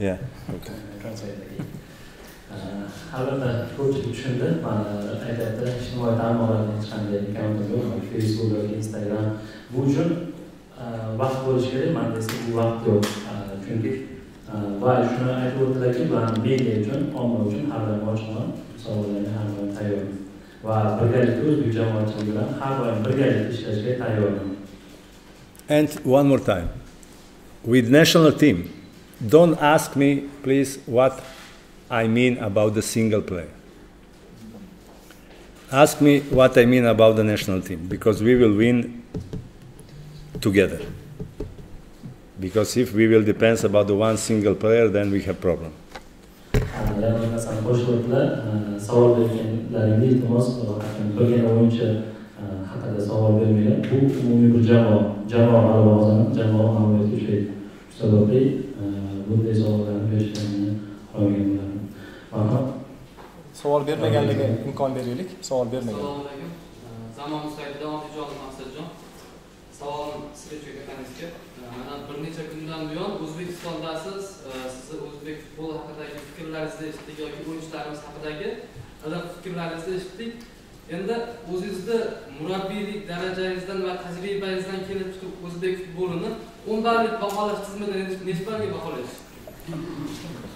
yeah. Okay. Translate. Savollarni har doim tayyorman va birgalikda o'zbek jamoatchiligi bilan har doim birgalikda ishlashga tayyorman. And one more time, with national team, don't ask me, please, what I mean about the single player. Ask me what I mean about the national team, because we will win together. Because if we will depend about the one single player, then we have problem. Savol bermaganlarga imkon beraylik, savol bermagan. Assalomu alaykum. Zamon Mustaqidan Ahmadjon Ahmadjon. Savol sizga jo'natamiz. Mana bir necha kundan buyon O'zbekistondasiz, siz o'zbek futboli haqidagi fikrlaringizni eshitdik yoki o'yinchilarimiz haqidagi iliq fikrlaringizni eshitdik. Endi o'zingizni murabbiylik darajangizdan va tajribangizdan kelib chiqib o'zbek futbolini o'n ballik baholash tizimida necha balli baholaysiz?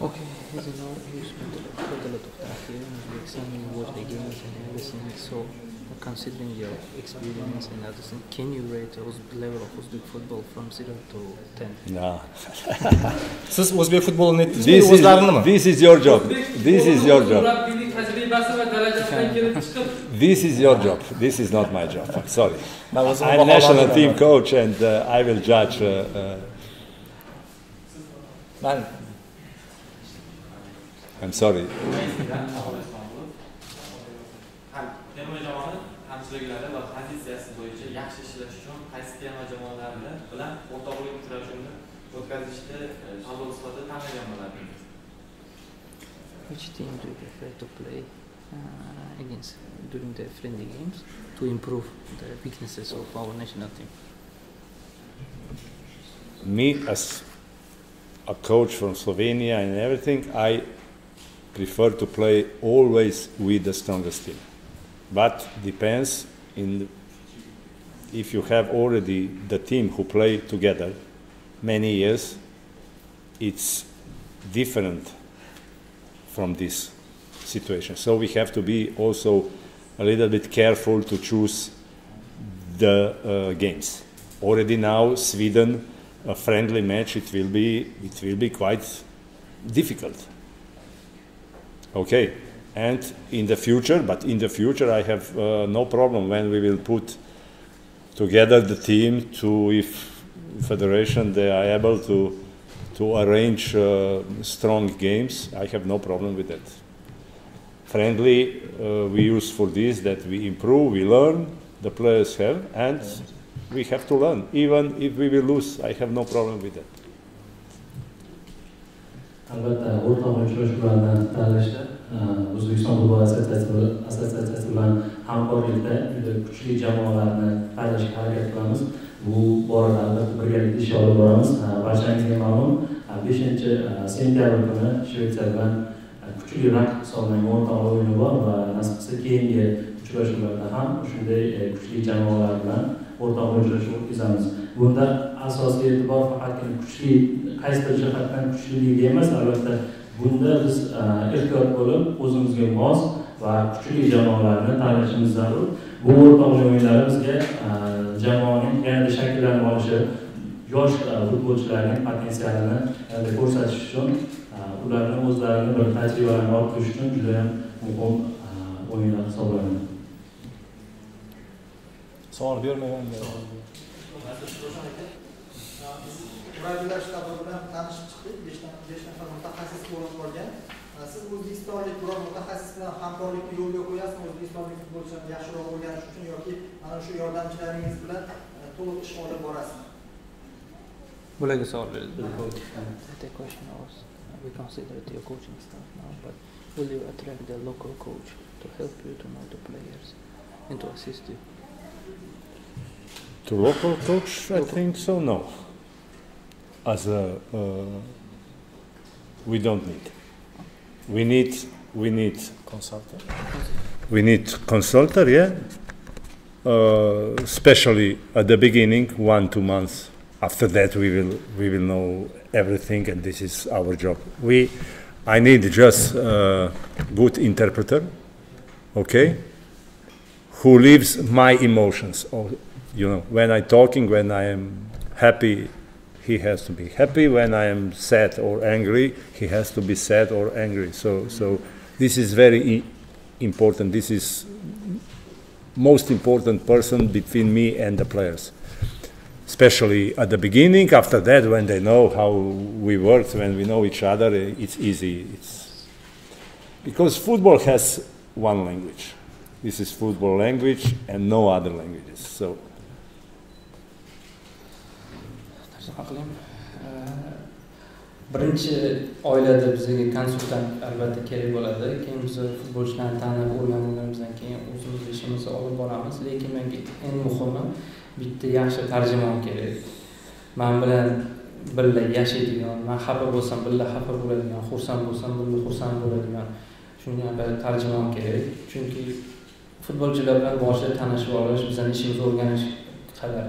Okay, as you know, you spent quite a lot of time here in Uzbekistan, you watched the games and everything, so considering your experience and other things, can you rate the level of Uzbek football from zero to ten? No. Siz Uzbek futbolini aytdingiz, o'zlaringmi? This is your job. This is your job. This is your job. This is not my job. I'm sorry. I'm national team coach and uh, I will judge. Uh, uh, I'm sorry. Which team do you prefer to play uh, against during the friendly games to improve the weaknesses of our national team? Me, as a coach from Slovenia and everything, I prefer to play always with the strongest team. But depends in if you have already the team who play together many years, it's different from this situation. So we have to be also a little bit careful to choose the uh, games. Already now, Sweden, a friendly match, it will be, it will be quite difficult. Okay, and in the future, but in the future I have uh, no problem when we will put together the team to, if Federation, they are able to, to arrange uh, strong games, I have no problem with that. Friendly, uh, we use for this that we improve, we learn, the players have, and we have to learn. Even if we will lose, I have no problem with that. Albatta, o'rtoq uchrashuv bilan tanlashda O'zbekiston futbol assotsiatsiyasi bilan hamkorlikda juda kuchli jamoalarni tanlashga harakat qilamiz. Bu borada albatta birgalikda ish olib boramiz. Barchangizga ma'lum, beshinchi sentyabr kuni Shvetsiya bilan kuchli raqib hisoblangan o'rtoq o'yini bor va nasib qilsa keyingi uchrashuvlarda ham shunday kuchli jamoalar bilan o'rtoq uchrashuv o'tkazamiz. Bunda asosiy e'tibor faqatgina kuchli, qaysidir jihatdan kuchliligi emas, albatta bunda biz ehtiyot bo'lib, o'zimizga mos va kuchli jamoalarni tanlashimiz zarur. Bu o'rtoq o'yinlari bizga jamoaning yanada shakllanib olishi, yosh futbolchilarning potensialini ko'rsatish uchun, ularni o'zlarini bir tajribalarni olib kelish uchun juda ham muhim o'yinlar hisoblanadi. Savol bermagan savol. Murabbiylar shtabi bilan tanishib chiqdik. besh nafar mutaxassis to'liq bo'lgan. Siz o'zbekistonlik biror mutaxassis bilan hamkorlikni yo'lga qo'yasizmi? O'zbekistonlik futbolchilarni yaxshiroq o'rganish uchun yoki mana shu yordamchilaringiz bilan to'liq ish olib borasizmi? Bularga savol berildi. We consider your coaching staff now, but will you attract the local coach to help you to know the players and to assist you? To local coach, I think so, no. As a, uh, we don't need. We need, we need consultant. We need consultant, yeah. Uh, especially at the beginning, one, two months. After that, we will, we will know everything, and this is our job. We, I need just a good interpreter, okay, who lives my emotions. You know, when I'm talking, when I am happy, he has to be happy. When I am sad or angry, he has to be sad or angry. So, so this is very important. This is most important person between me and the players, especially at the beginning. After that, when they know how we work, when we know each other, it's easy. It's because football has one language. This is football language and no other languages. So. Birinchi oilada bizga konsultant albatta kerak bo'ladi. Keyin biz futbolchilarni tanib o'rganganimizdan keyin o'zimiz ishimizni olib boramiz. Lekin menga eng muhimi bitta yaxshi tarjimon kerak. Men bilan birga yashaydigan, men xafa bo'lsam birga xafa bo'ladigan, xursand bo'lsam birga xursand bo'ladigan shunga bir tarjimon kerak. Chunki futbolchilar bilan boshida tanishib olish, bizning ishimizni o'rganish qadar.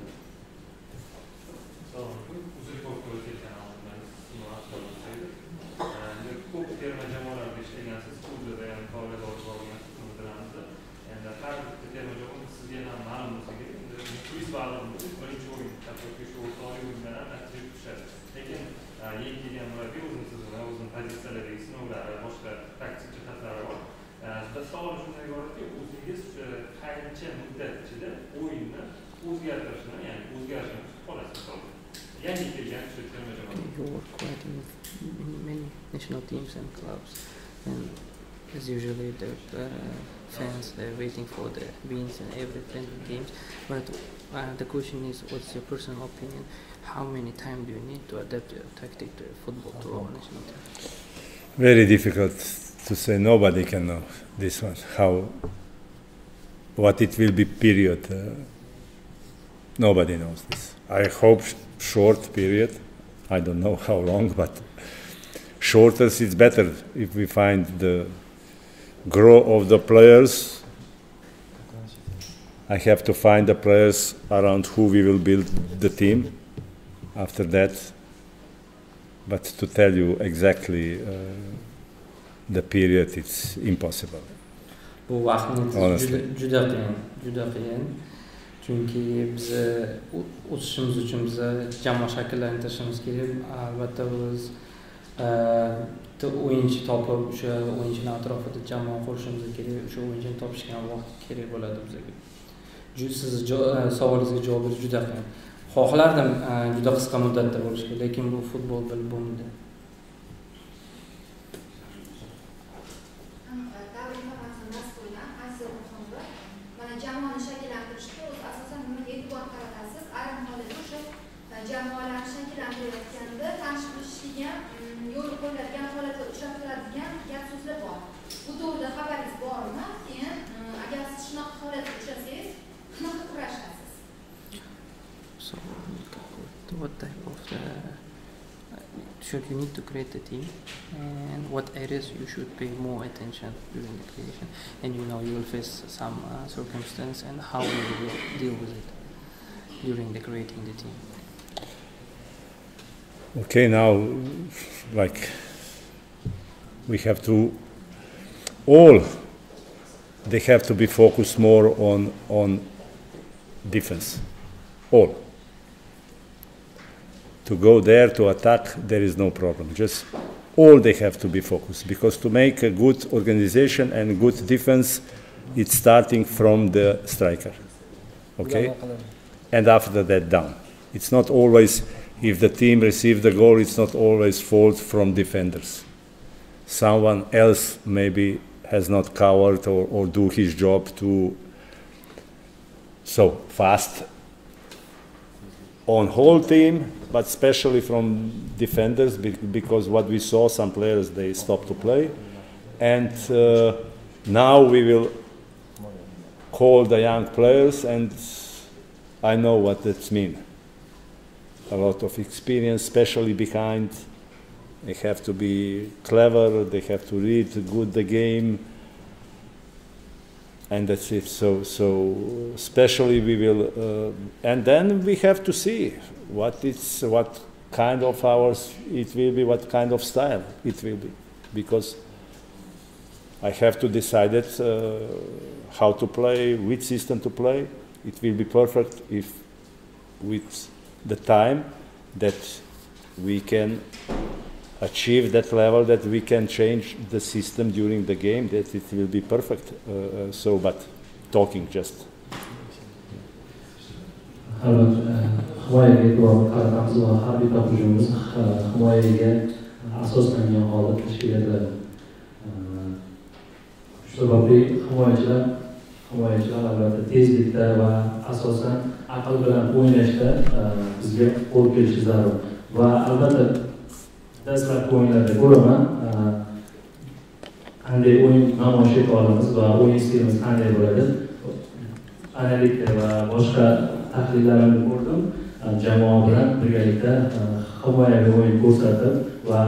O'zgartirishni, ya'ni who work quite in, in many national teams and clubs, and as usually the uh, fans, they're waiting for the wins in every friendly games. But uh, the question is, what's your personal opinion? How many time do you need to adapt your tactic to football to our national team? Very difficult to say. Nobody can know this one. How, what it will be? Period. Uh, nobody knows this. I hope sh short period. I don't know how long, but shorter is better if we find the growth of the players. I have to find the players around who we will build the team after that. But to tell you exactly uh, the period, it's impossible. Bu vaxtın juda qiyin, juda qiyin. Çünki bizə uçuşumuz üçün bizə cəma şəkilləndirişimiz kerak. Əlbəttə biz o'yinchi topib, o'sha o'yinchining atrofida jamoa qurishimiz kerak, o'sha o'yinchini topishgan vaqt kerak bo'ladi bizga. Siz savolingizga javob berish juda qiyin. Xohlardim juda qisqa muddatda bo'lishi, lekin bu futbol bilan bo'lmaydi. So, what type of uh, should you need to create the team, and what areas you should pay more attention during the creation? And you know you will face some uh, circumstance, and how you will deal with it during the creating the team. Okay, now like we have to all they have to be focused more on on defense, all. To go there, to attack, there is no problem. Just all they have to be focused, because to make a good organization and good defense, it's starting from the striker, okay? And after that, down. It's not always, if the team receives the goal, it's not always fault from defenders. Someone else maybe has not covered or, or do his job too so fast on whole team, but especially from defenders, because what we saw, some players, they stopped to play. And uh, now we will call the young players, and I know what that means. A lot of experience, especially behind. They have to be clever, they have to read good the game. And that's it. So, so especially we will, uh, and then we have to see what it's, what kind of hours it will be, what kind of style it will be, because I have to decide it, uh, how to play, which system to play. It will be perfect if, with the time, that we can achieve that level that we can change the system during the game, that it will be perfect. Uh, so, but talking just. Dastlabki o'yinlarda ko'raman, qanday o'yin namoyish eta olamiz va o'yin stilimiz qanday bo'ladi. Analitika va boshqa tahlillarni ko'rdim. Jamoa bilan birgalikda himoyaviy o'yin ko'rsatib va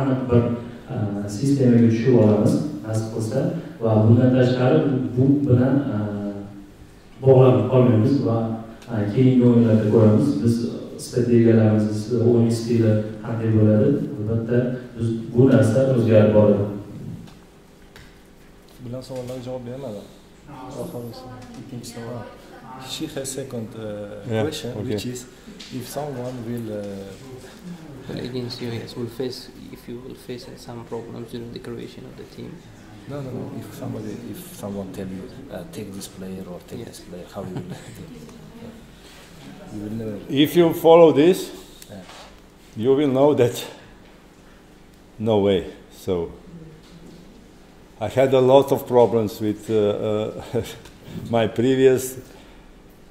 aniq bir sistemaga tushib olamiz, nasib qilsa. Va bundan tashqari bu bilan bog'lanib qolmaymiz va keyingi o'yinlarda ko'ramiz. Biz strategiyalarimiz, o'yin stili qanday bo'ladi, albatta biz bu narsa o'zgarib boradi. Bilan savollarga javob bermadim. Ikkinchi savol. She has second uh, yeah, question, okay. Which is if someone will uh, against you, yes, will face if you will face some problems during the creation of the team. No, no, no. If somebody, if someone tell you uh, take this player or take yes. this player, how you will. If you follow this, yeah. you will know that no way. So I had a lot of problems with uh, uh, my previous,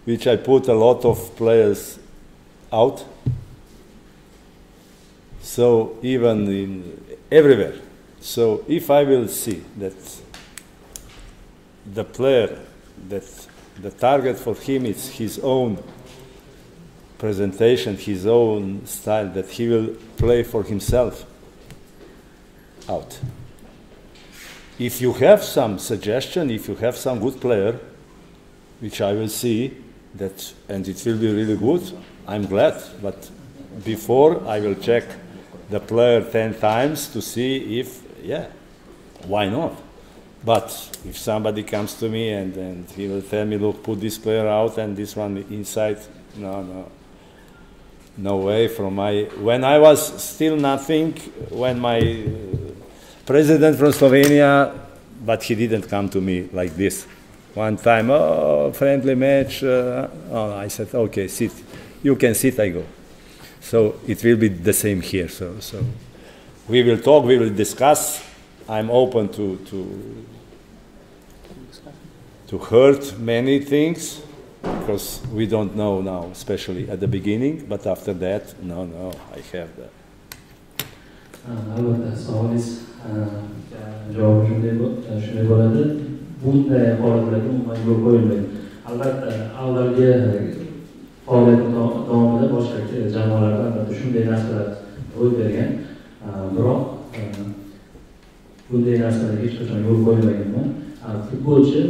which I put a lot of players out. So even in everywhere. So if I will see that the player, that the target for him is his own presentation, his own style, that he will play for himself, out. If you have some suggestion, if you have some good player, which I will see, that, and it will be really good, I'm glad, but before I will check the player ten times to see if, yeah, why not? But if somebody comes to me and, and he will tell me, look, put this player out and this one inside, no, no. No way. From my, when I was still nothing, when my uh, president from Slovenia, but he didn't come to me like this. One time, oh, friendly match. Uh, oh, I said, okay, sit. You can sit, I go. So it will be the same here. So, so we will talk, we will discuss. I'm open to, to, to hurt many things, because we don't know now, especially at the beginning, but after that, no, no, I have that. Hallo, das ist Maulis. Ich habe eine schöne Rolle. Und eine Rolle, um ein Problem. Allah'ın Allah'ın doğumunda başka canlılardan da düşündüğü nasıl oy vergen. Bırak, bunday narsalarga hech qachon yo'l qo'ymaganman. Futbolchi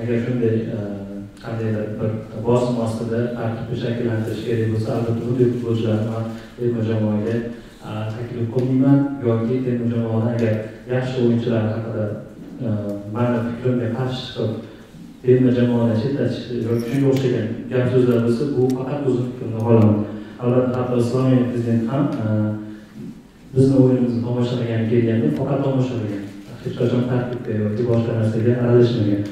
agar shunday qandaydir bir bosim ostida tarkibni shakllantirish kerak bo'lsa, albatta bunday futbolchilarni men terma jamoaga taklif qilmayman yoki terma jamoadan agar yaxshi o'yinchilar haqida meni fikrimga qarshi chiqib terma jamoani chetlatish yoki shunga o'xshagan gap so'zlar bo'lsa, bu faqat o'zimni fikrimni xohlaman. Albatta hatto Islomiy prezident ham bizni o'yinimizni tomoshalagani kelganda faqat tomoshalgan, hech qachon tarkibga yoki boshqa narsaga aralashmagan.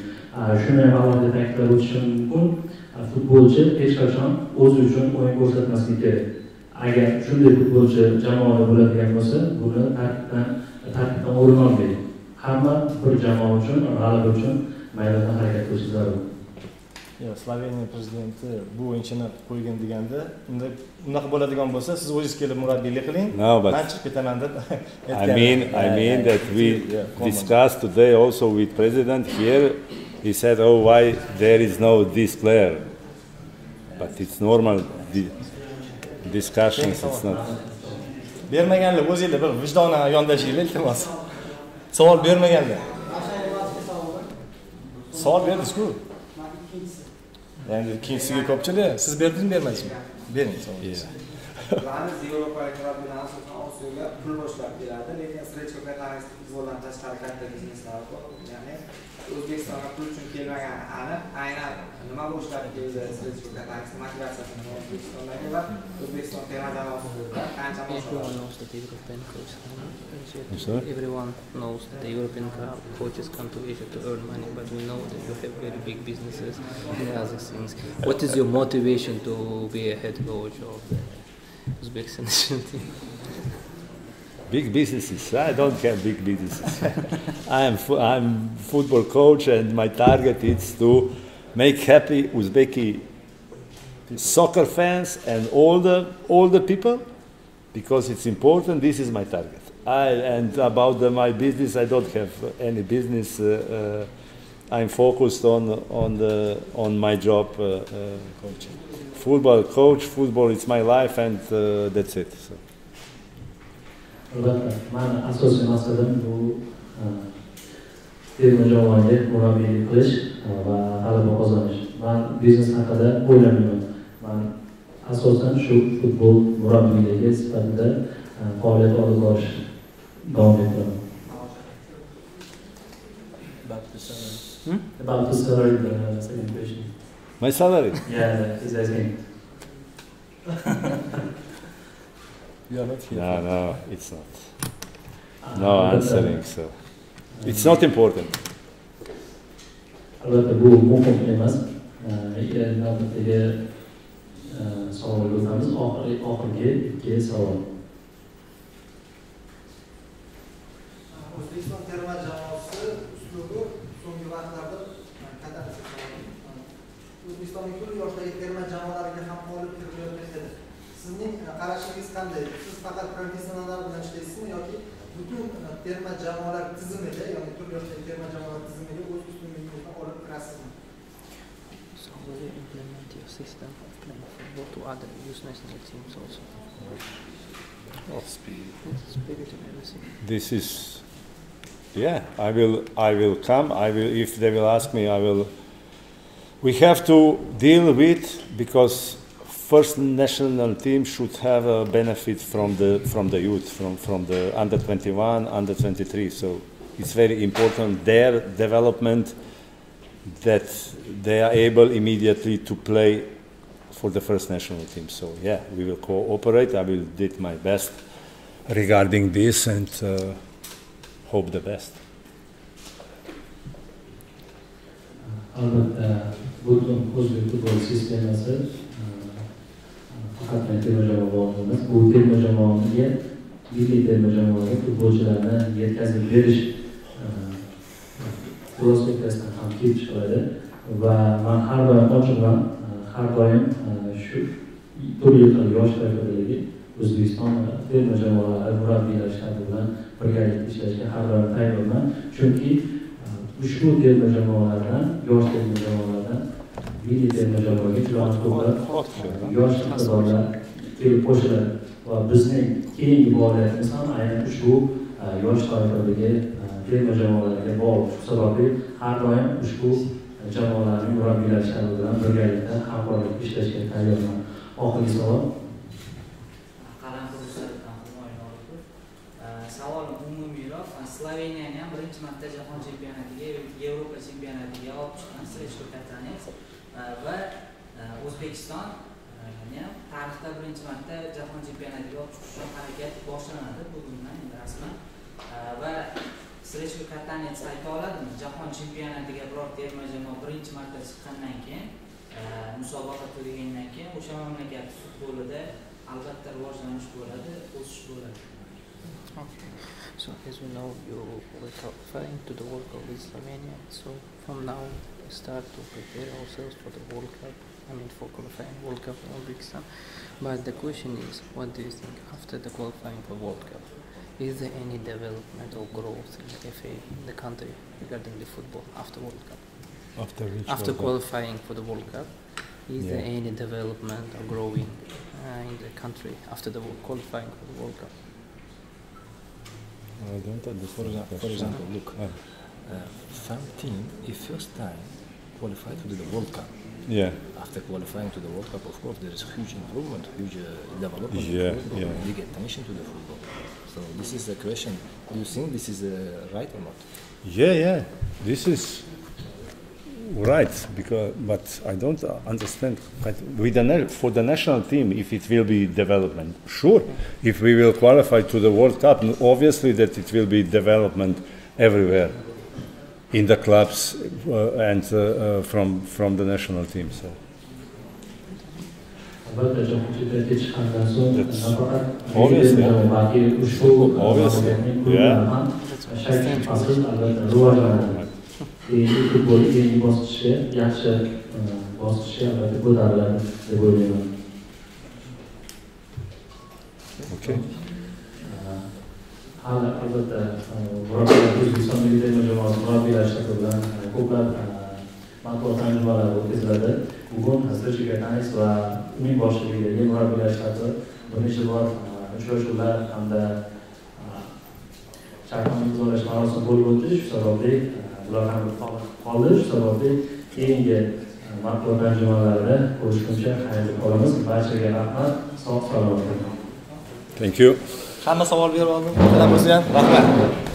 Shuni alohida ta'kidlab o'tishim mumkin, futbolchi hech qachon o'zi uchun o'yin ko'rsatmasligi kerak. Agar shunday futbolchi jamoada bo'ladigan bo'lsa, buni tarkibdan tarkibdan o'rin olmaydi. Hamma bir jamoa uchun, g'alaba uchun maydonda harakat qilishi zarur. Yo'q, Sloveniya prezidenti bu o'yinchini qo'ygan deganda, unda unaqa bo'ladigan bo'lsa, siz o'zingiz kelib murabbiylik qiling. Men chiqib ketaman deb aytgan. I mean, I mean that we discussed today also with president here. He said, "Oh, why there is no this player?" But it's normal discussions. It's not. Bermaganlar o'zingizlar bir vijdonan yondashinglar, iltimos. Savol bermaganlar. Savol berdingiz-ku. Yani kimseye kopçalı, siz berdiniz mi vermediniz mi? Benim sonuçta. Yalnız Europe ayaklarında nasıl konusuyla full boşlar geldi. Lakin süreç köprüler arasındaki zorlanacak şartlarda biznesler var. Yani Özbekistan'a full çünkü yani ana ayna normal boşlar geldi süreç köprüler arasında motivasyon Özbekistan'da var. Özbekistan terada var. Everyone knows that European Cup. Everyone knows that the European Cup coaches come to Asia to earn money, but we know that you have very big businesses and other things. What is your motivation to be a head coach of Uzbekistan team? Big businesses. I don't have big businesses. I am fu I'm football coach, and my target is to make happy Uzbeki soccer fans and all the all the people, because it's important. This is my target. I and about the, my business, I don't have any business. Uh, uh, I'm focused on on the on my job, uh, uh, coaching. Football coach, football, it's my life, and uh, that's it. So. Albatta, men asosiy maqsadim bu terma jamoaga murabbiylik qilish va g'alaba qozonish. Men biznes haqida o'ylamayman. Men asosan shu futbol murabbiyligi sifatida faoliyat olib borish davom ettiraman. About the salary, the second question. My salary? Yeah, he's asking. You are not here. No, no, it's not. No answering, so. It's not important. Albatta, bu muhim emas. Navbatdagi savolga o'tamiz. Oxirgi ikki savol. Avrupa'daki terma jamoalarga ham olib kirilayotgandir. Sizning qarashingiz qanday? Siz faqat professionallar bilan ishlaysizmi yoki butun terma jamoalar tizimida, ya'ni turli xil terma jamoalar tizimiga o'z ustunligingizni olib kirasizmi? Somebody implement your system of playing football to other youth national teams also. Of spirit. Spirit and everything. This is, yeah, I will, I will come, I will, if they will ask me, I will. We have to deal with, because first national team should have a benefit from the from the youth, from from the under twenty-one, under twenty-three. So it's very important their development, that they are able immediately to play for the first national team. So yeah, we will cooperate. I will do my best regarding this and uh, hope the best. Butun o'zbek futbol sistemasi faqat terma jamoa emas, bu terma jamoaga, milliy terma jamoaga futbolchilarni yetkazib berish prospektasidan ham kelib chiqadi va men har doim ochiqman, har doim shu turli xil yosh toifadagi O'zbekiston terma jamoalari murabbiylari ishlari bilan birgalikda ishlashga har doim tayyorman, chunki ushbu terma jamoalardan, yosh terma jamoalardan milliy terma jamoaga juda ko'p yosh iqtidorlar kelib qo'shiladi va bizning keyingi faoliyatimiz ham aynan ushbu yosh toifadagi terma jamoalarga bog'liq. Shu sababli har doim ushbu jamoalarning murabbiylari bilan birgalikda hamkorlikda ishlashga tayyorman. Oxirgi savol. Savol umumiyroq. Sloveniyani ham birinchi marta jahon chempionatiga, Yevropa chempionatiga olib chiqqan Srečko Katanets va O'zbekiston ham tarixda birinchi marta jahon chempionatiga olib chiqish uchun harakat boshlanadi bugundan rasman. Va Srečko Katanets ayta oladimi, jahon chempionatiga biror terma jamoa birinchi marta chiqqandan keyin, musobaqa tugagandan keyin o'sha mamlakat futbolida albatta rivojlanish bo'ladi, o'sish bo'ladi. Okay. So as we know, you were referring to the World Cup with Slovenia. So from now we start to prepare ourselves for the World Cup. I mean, for qualifying World Cup in Uzbekistan. But the question is, what do you think after the qualifying for World Cup? Is there any development or growth in the F A in the country regarding the football after World Cup? After which after World qualifying Cup? For the World Cup, is yeah. there any development or growing uh, in the country after the qualifying for the World Cup? I don't understand. For example, look, uh, some team is first time qualified to the World Cup. Yeah. After qualifying to the World Cup, of course, there is huge improvement, huge uh, development. Yeah, yeah. They get attention to the football. So this is the question. Do you think this is uh, right or not? Yeah, yeah. This is right, because but I don't understand. But with the for the national team, if it will be development, sure. If we will qualify to the World Cup, obviously that it will be development everywhere, in the clubs uh, and uh, uh, from from the national team. So. That's obviously, obviously, yeah. Keyingi futbol keyingi bosqichga, yaxshi bosqichga albatta ko'tariladi deb o'ylayman. Okay. Hali albatta O'zbekiston milliy terma jamoasi murabbiylari bilan ko'plab matbuot anjumanlari o'tkaziladi. Bugun Srečko Katanets va uning boshchiligidagi murabbiylar shtabi bir necha bor uchrashuvlar hamda shartnoma imzolash marosimi bo'lib o'tdi. Shu sababli ular ham qoldi, shu sababli keyingi matbuot anjumanlarida ko'rishguncha xayrli qolamiz. Barchaga rahmat, sog' salomat bo'ling. Thank you. Hamma savol berib oldim. Sizlarga ham rahmat.